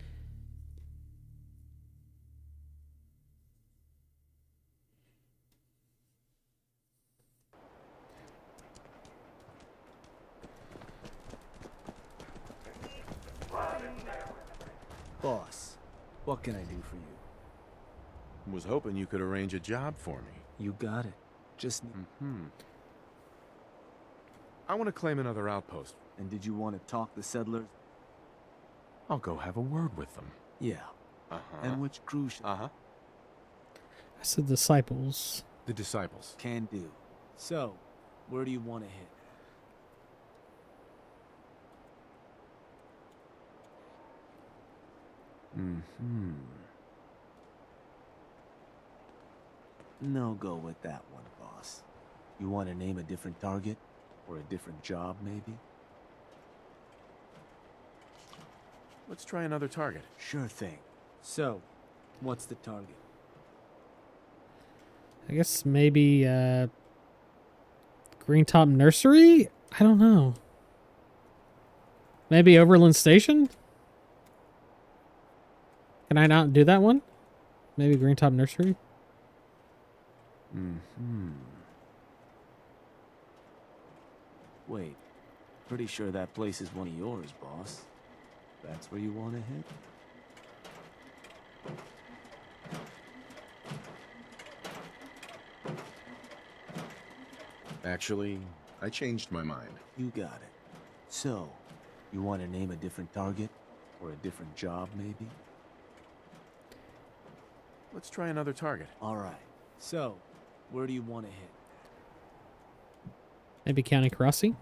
Boss, what can I do for you? Was hoping you could arrange a job for me. You got it. Just... I want to claim another outpost. And did you want to talk the settlers? I'll go have a word with them. Yeah. And which crew should... I said disciples. The disciples. Can do. So, where do you want to hit? No go with that one, boss. You want to name a different target? Or a different job, maybe? Let's try another target. Sure thing. So, what's the target? I guess maybe, Green Top Nursery? I don't know. Maybe Overland Station? Can I not do that one? Maybe Green Top Nursery? Wait, pretty sure that place is one of yours, boss. That's where you want to hit? Actually, I changed my mind. You got it. So, you want to name a different target? Or a different job, maybe? Let's try another target. Alright. So, where do you want to hit? Maybe County Crossing?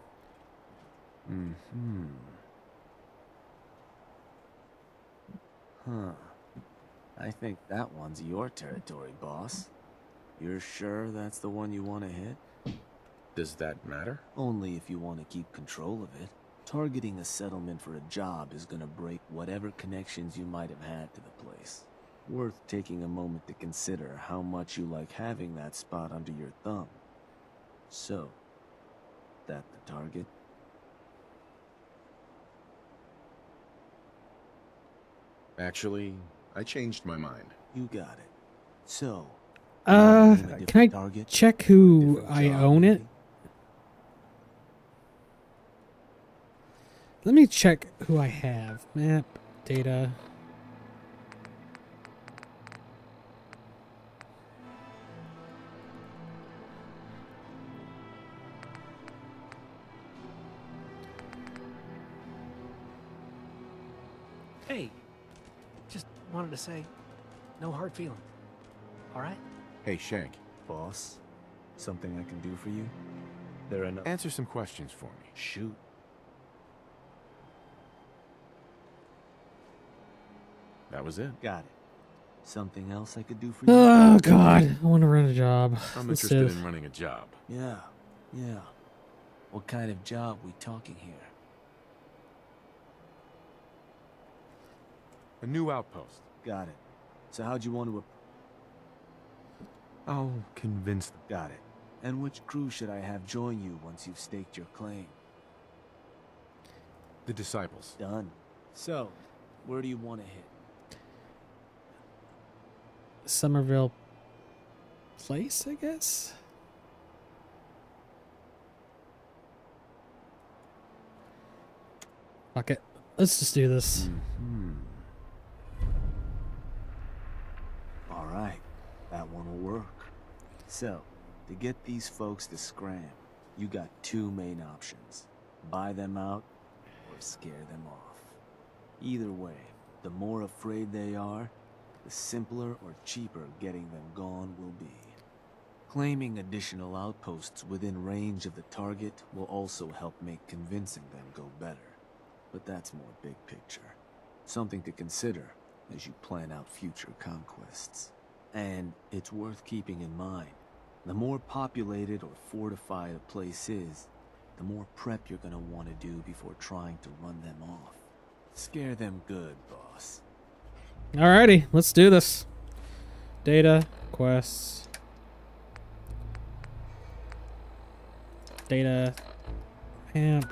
I think that one's your territory, boss. You're sure that's the one you want to hit? Does that matter? Only if you want to keep control of it. Targeting a settlement for a job is going to break whatever connections you might have had to the place. Worth taking a moment to consider how much you like having that spot under your thumb. So, that the target? Actually, I changed my mind. You got it. So, can I check who I own it? Let me check who I have. Map, data. Wanted to say, no hard feelings. All right? Hey, Shank. Boss, something I can do for you? There are no... Answer some questions for me. Shoot. That was it. Got it. Something else I could do for you? Oh, God. I want to run a job. I'm interested in running a job. Yeah. Yeah. What kind of job we talking here? A new outpost. Got it. So how'd you want to... I'll convince them. Got it. And which crew should I have join you once you've staked your claim? The disciples. Done. So, where do you want to hit? Somerville Place, I guess? Fuck it. Let's just do this. Alright, that one will work. So, to get these folks to scram, you got two main options. Buy them out, or scare them off. Either way, the more afraid they are, the simpler or cheaper getting them gone will be. Claiming additional outposts within range of the target will also help make convincing them go better. But that's more big picture. Something to consider as you plan out future conquests. And it's worth keeping in mind, the more populated or fortified a place is, the more prep you're gonna want to do before trying to run them off. Scare them good, boss. Alrighty, let's do this. Data, quests. data. Yeah.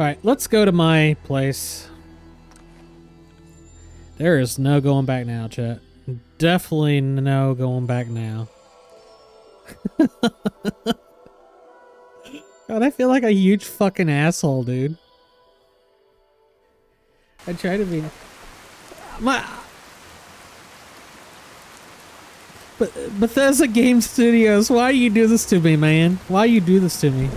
Alright, let's go to my place. There is no going back now, chat. Definitely no going back now. God, I feel like a huge fucking asshole, dude. I try to be... But Bethesda Game Studios, why you do this to me, man? Why you do this to me?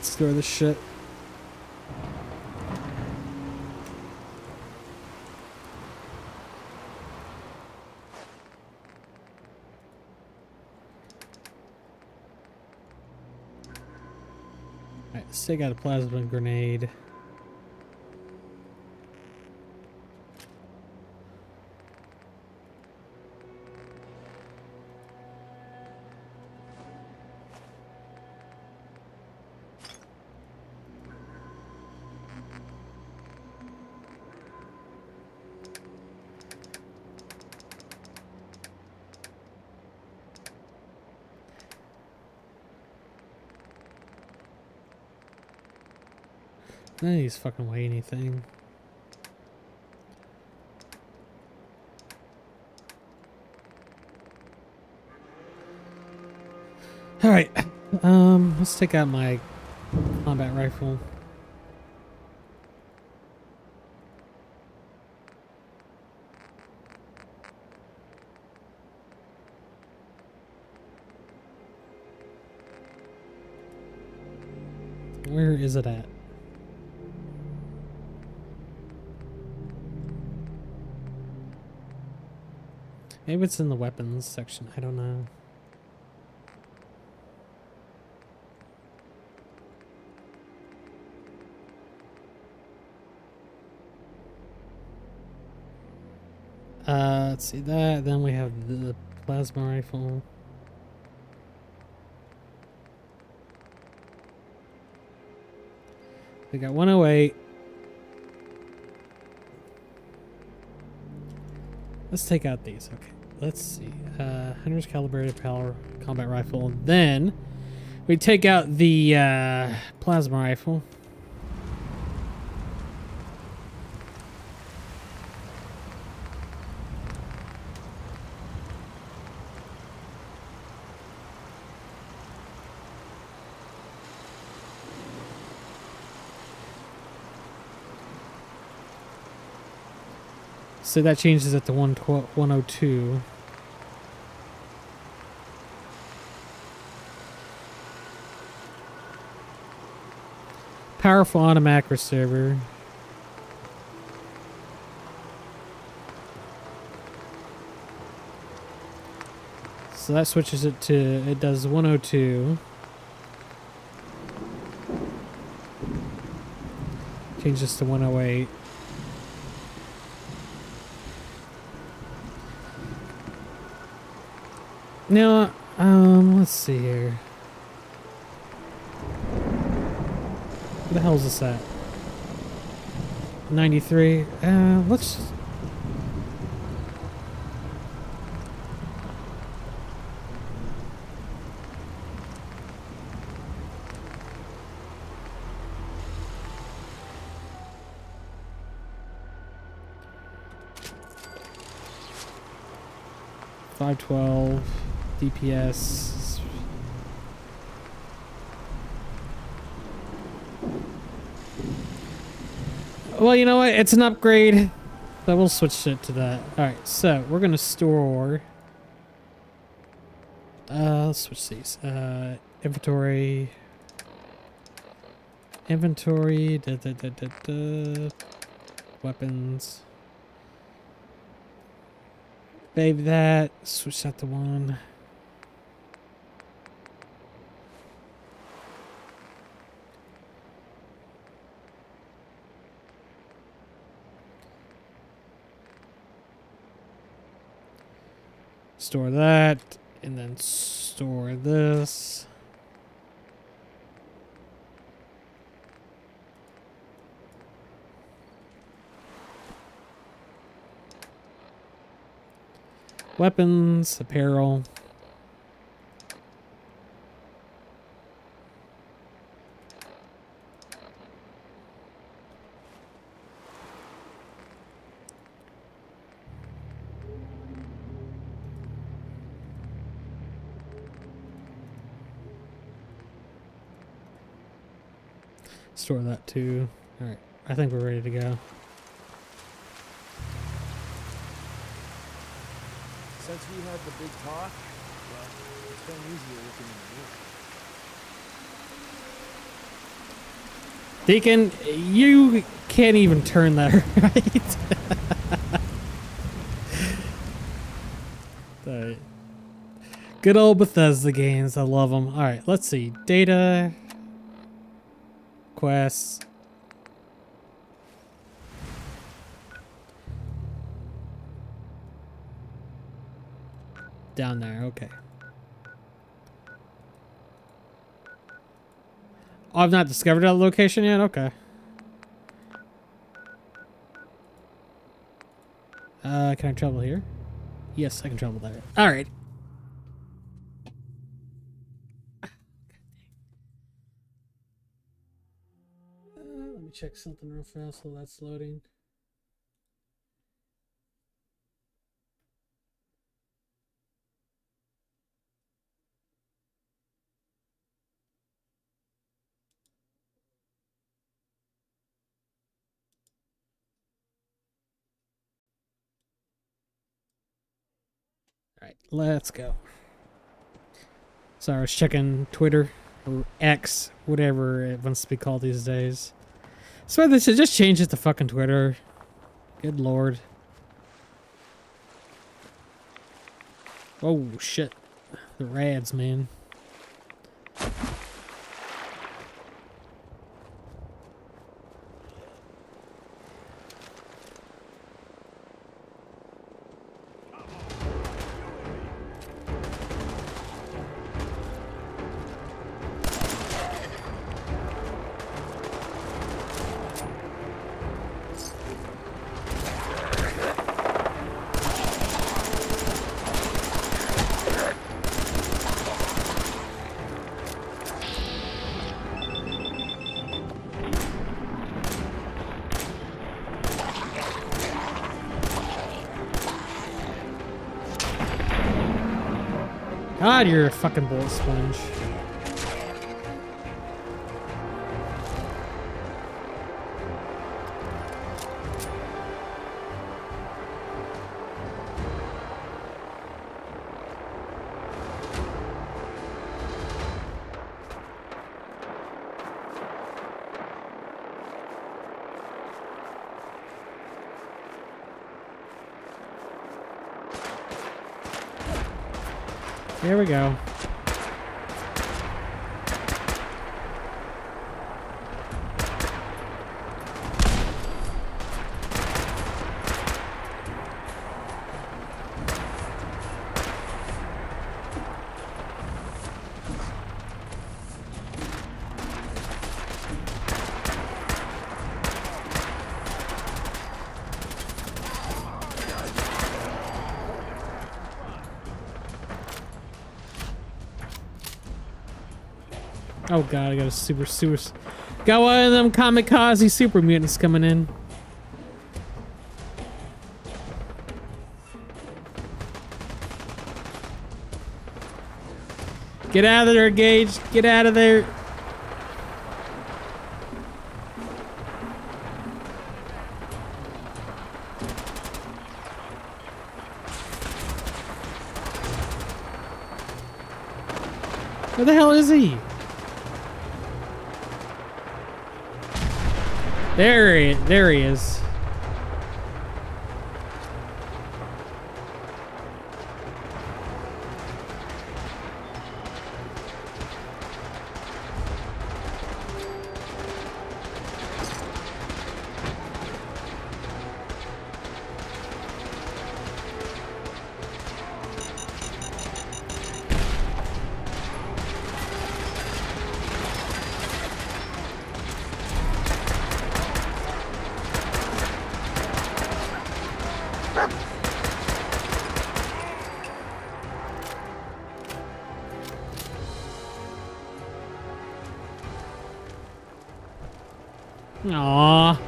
Store this shit. Alright, let's take out a plasma grenade. None of these fucking weigh anything. Alright, let's take out my combat rifle. Where is it at? Maybe it's in the weapons section. I don't know. Let's see that. Then we have the plasma rifle. We got 108. Let's take out these. Okay. Let's see, Hunter's Calibrated Power Combat Rifle, and then we take out the plasma rifle. So that changes it to 102. Powerful automatic receiver. So that switches it to, it does 102. Changes to 108. Now, let's see here. What the hell is this at? 93. Let's... .512. DPS. Well, you know what? It's an upgrade. But we'll switch it to that. Alright, so we're going to store Let's switch these. Inventory. Weapons. Baby, that. Switch that to one. Store that, and then store this. Weapons, apparel. Store that too. All right, I think we're ready to go. Since we had the big talk, well, it's been easier looking in the mirror. Deacon, you can't even turn that right. All right. Good old Bethesda games. I love them. All right, let's see. Data. Quests. Down there, okay. Oh, I've not discovered that location yet? Okay. Can I travel here? Yes, I can travel there. Alright. Let me check something real fast while that's loading. Let's go. So I was checking Twitter or X, whatever it wants to be called these days. So they should just change it to fucking Twitter. Good lord. Oh shit. The rads, man. God, you're a fucking bullet sponge. Here we go. Oh god, I got a got one of them kamikaze super mutants coming in. Get out of there, Gage. Get out of there. Where the hell is he? There he is. Aww.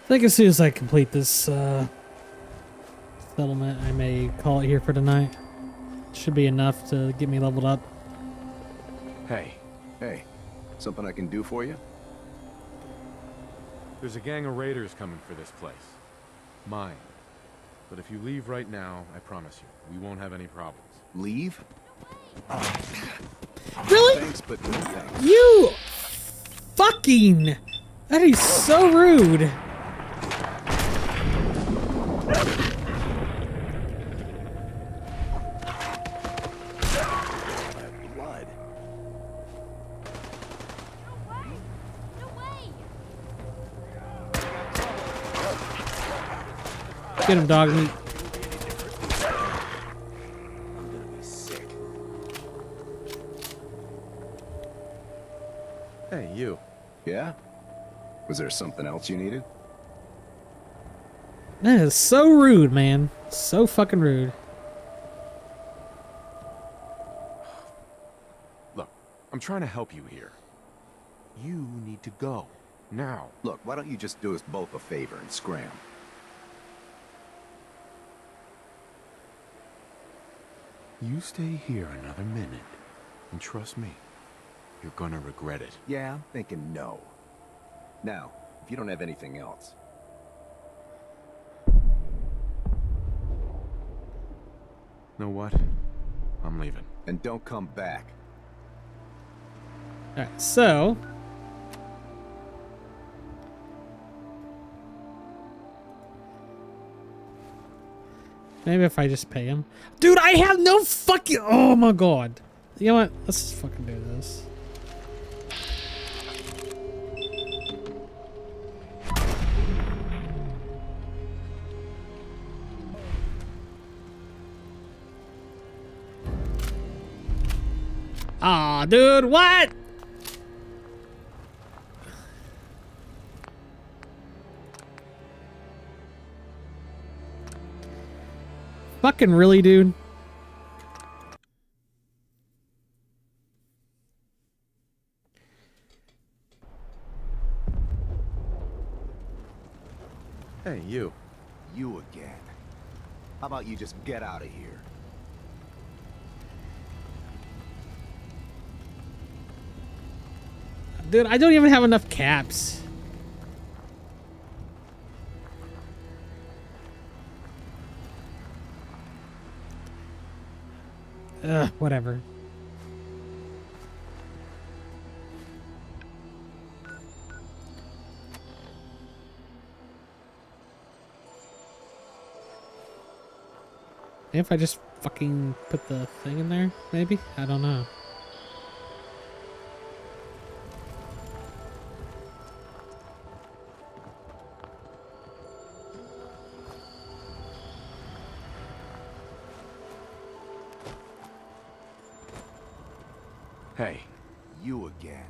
I think as soon as I complete this settlement, I may call it here for tonight. Should be enough to get me leveled up. Hey, something I can do for you? There's a gang of raiders coming for this place. Mine. But if you leave right now, I promise you, we won't have any problems. Leave? Really? Thanks, but no thanks. You fucking... That is so rude. Get him, Dogmeat. I'm gonna be sick. Hey, you. Yeah? Was there something else you needed? That is so rude, man. So fucking rude. Look, I'm trying to help you here. You need to go. Now. Look, why don't you just do us both a favor and scram? You stay here another minute, and trust me, you're gonna regret it. Yeah, I'm thinking no. Now, if you don't have anything else. Know what? I'm leaving. And don't come back. Alright, so... Maybe if I just pay him. Dude, I have no fucking... Oh my god. You know what? Let's just fucking do this. Aw, dude, what? Fucking really, dude. Hey, you. You again. How about you just get out of here? Dude, I don't even have enough caps. Ugh, whatever. Maybe if I just fucking put the thing in there, maybe? I don't know. Hey, you again.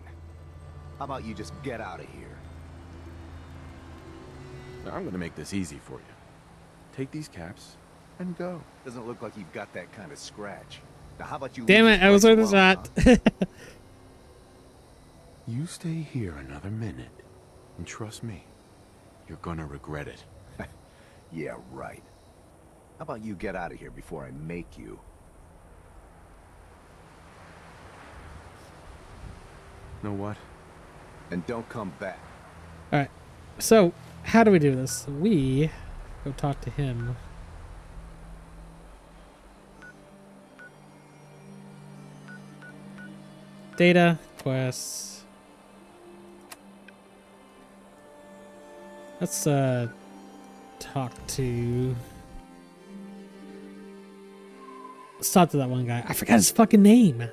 How about you just get out of here? Now, I'm gonna make this easy for you. Take these caps and go. Doesn't look like you've got that kind of scratch. Now, how about you? Damn it! I was on the shot. You stay here another minute, and trust me, you're gonna regret it. Yeah, right. How about you get out of here before I make you? Know what? And don't come back. All right. So, how do we do this? We go talk to him. Data quests. Let's talk to that one guy. I forgot his fucking name.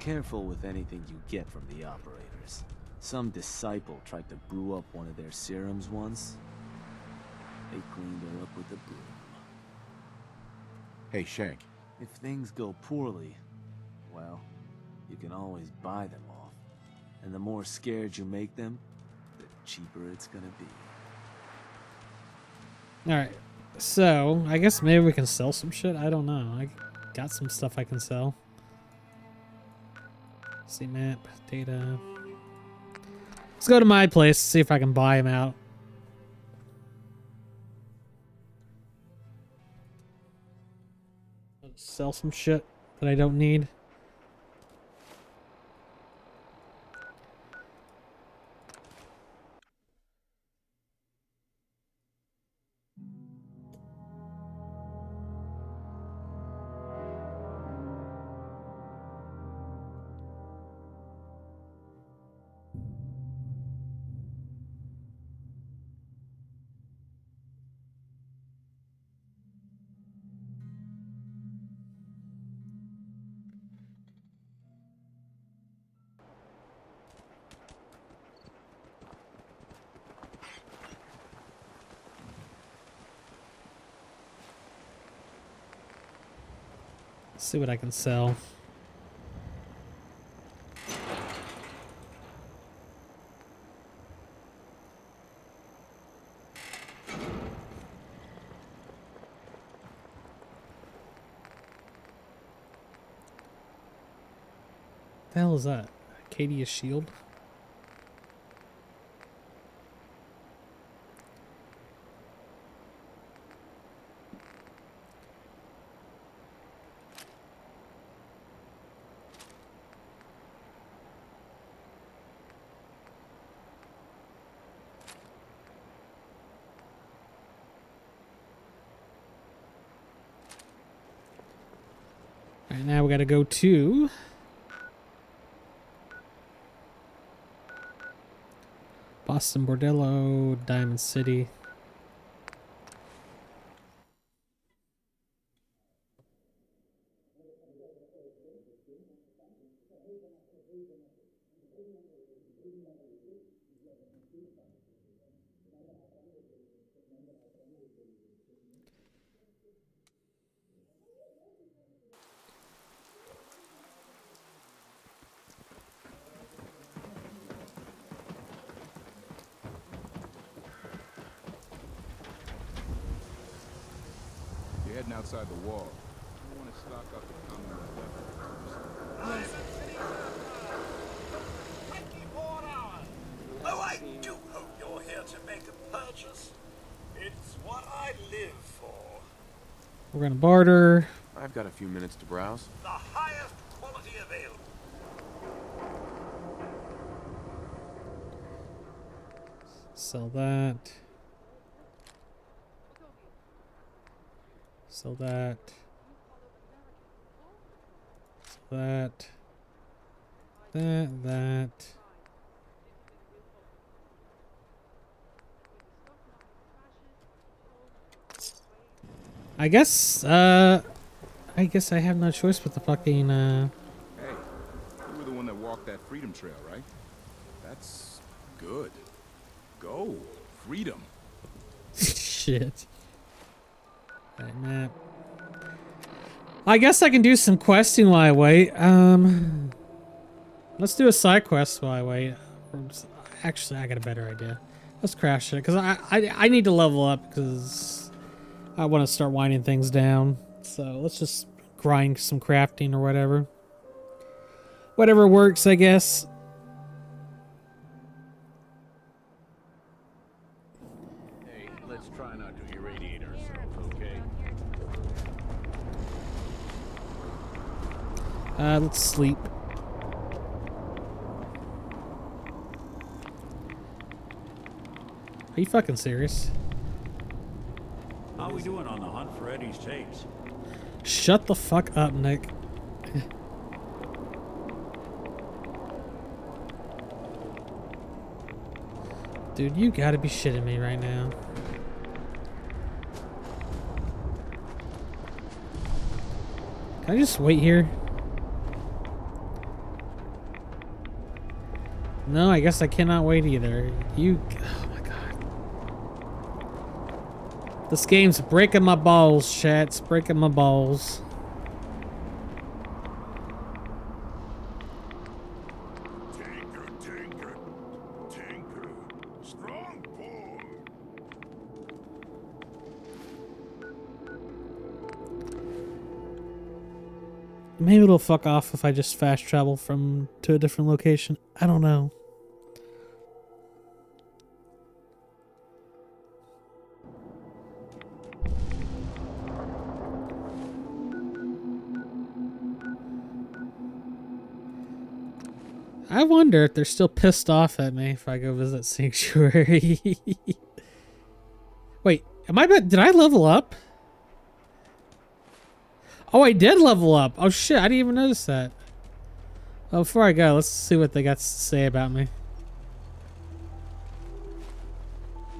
Careful with anything you get from the operators. Some disciple tried to brew up one of their serums once. They cleaned her up with a broom. Hey, Shank. If things go poorly, well, you can always buy them off. And the more scared you make them, the cheaper it's gonna be. Alright, so I guess maybe we can sell some shit? I don't know. I got some stuff I can sell. See map, data. Let's go to my place, see if I can buy him out. Let's sell some shit that I don't need. See what I can sell. The hell is that? Acadia's shield? Now we gotta go to Boston Bordello, Diamond City. Outside the wall. I want to stock up the Commonwealth level. Oh, I do hope you're here to make a purchase. It's what I live for. We're gonna barter. I've got a few minutes to browse. The highest quality available. Sell that. Sell that. Sell that. That. I guess I have no choice with the fucking, Hey, you were the one that walked that freedom trail, right? That's good. Go. Freedom. Shit. That map. I guess I can do some questing while I wait. Let's do a side quest while I wait. Oops. Actually, I got a better idea. Let's crash it, because I need to level up, because I want to start winding things down. So let's just grind some crafting or whatever. Whatever works, I guess. Hey, let's try not to irradiate ourselves, okay? Let's sleep. Are you fucking serious? How are we doing on the hunt for Eddie's tapes? Shut the fuck up, Nick. Dude, you gotta be shitting me right now. Can I just wait here? No, I guess I cannot wait either. You... This game's breaking my balls, chat. It's breaking my balls. Tinker. Strong pull. Maybe it'll fuck off if I just fast travel from to a different location. I don't know. I wonder if they're still pissed off at me if I go visit Sanctuary. Wait, did I level up? Oh, I did level up. Oh shit, I didn't even notice that. Oh, before I go, let's see what they got to say about me.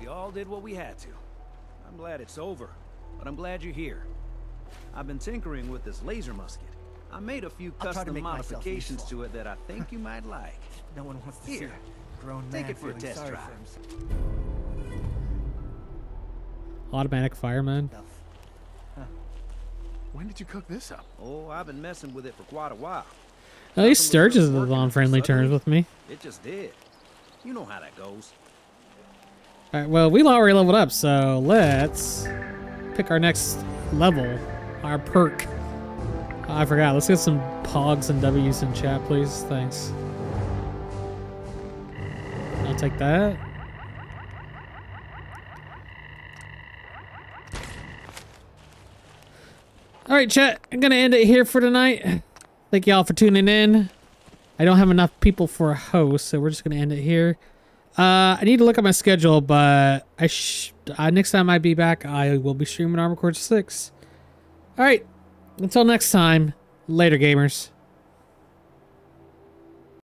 We all did what we had to. I'm glad it's over, but I'm glad you're here. I've been tinkering with this laser musket. I made a few custom modifications to it that I think you might like. No one wants to see a grown man. Take it for a test drive. Automatic fireman. Huh. When did you cook this up? Oh, I've been messing with it for quite a while. At least Sturges is on friendly terms with me. It just did. You know how that goes. All right. Well, we already leveled up, so let's pick our next level, our perk. I forgot. Let's get some pogs and W's in chat, please. Thanks. I'll take that. Alright, chat. I'm going to end it here for tonight. Thank y'all for tuning in. I don't have enough people for a host, so we're just going to end it here. I need to look at my schedule, but next time I be back, I will be streaming Armored Core 6. Alright. Until next time, later, gamers.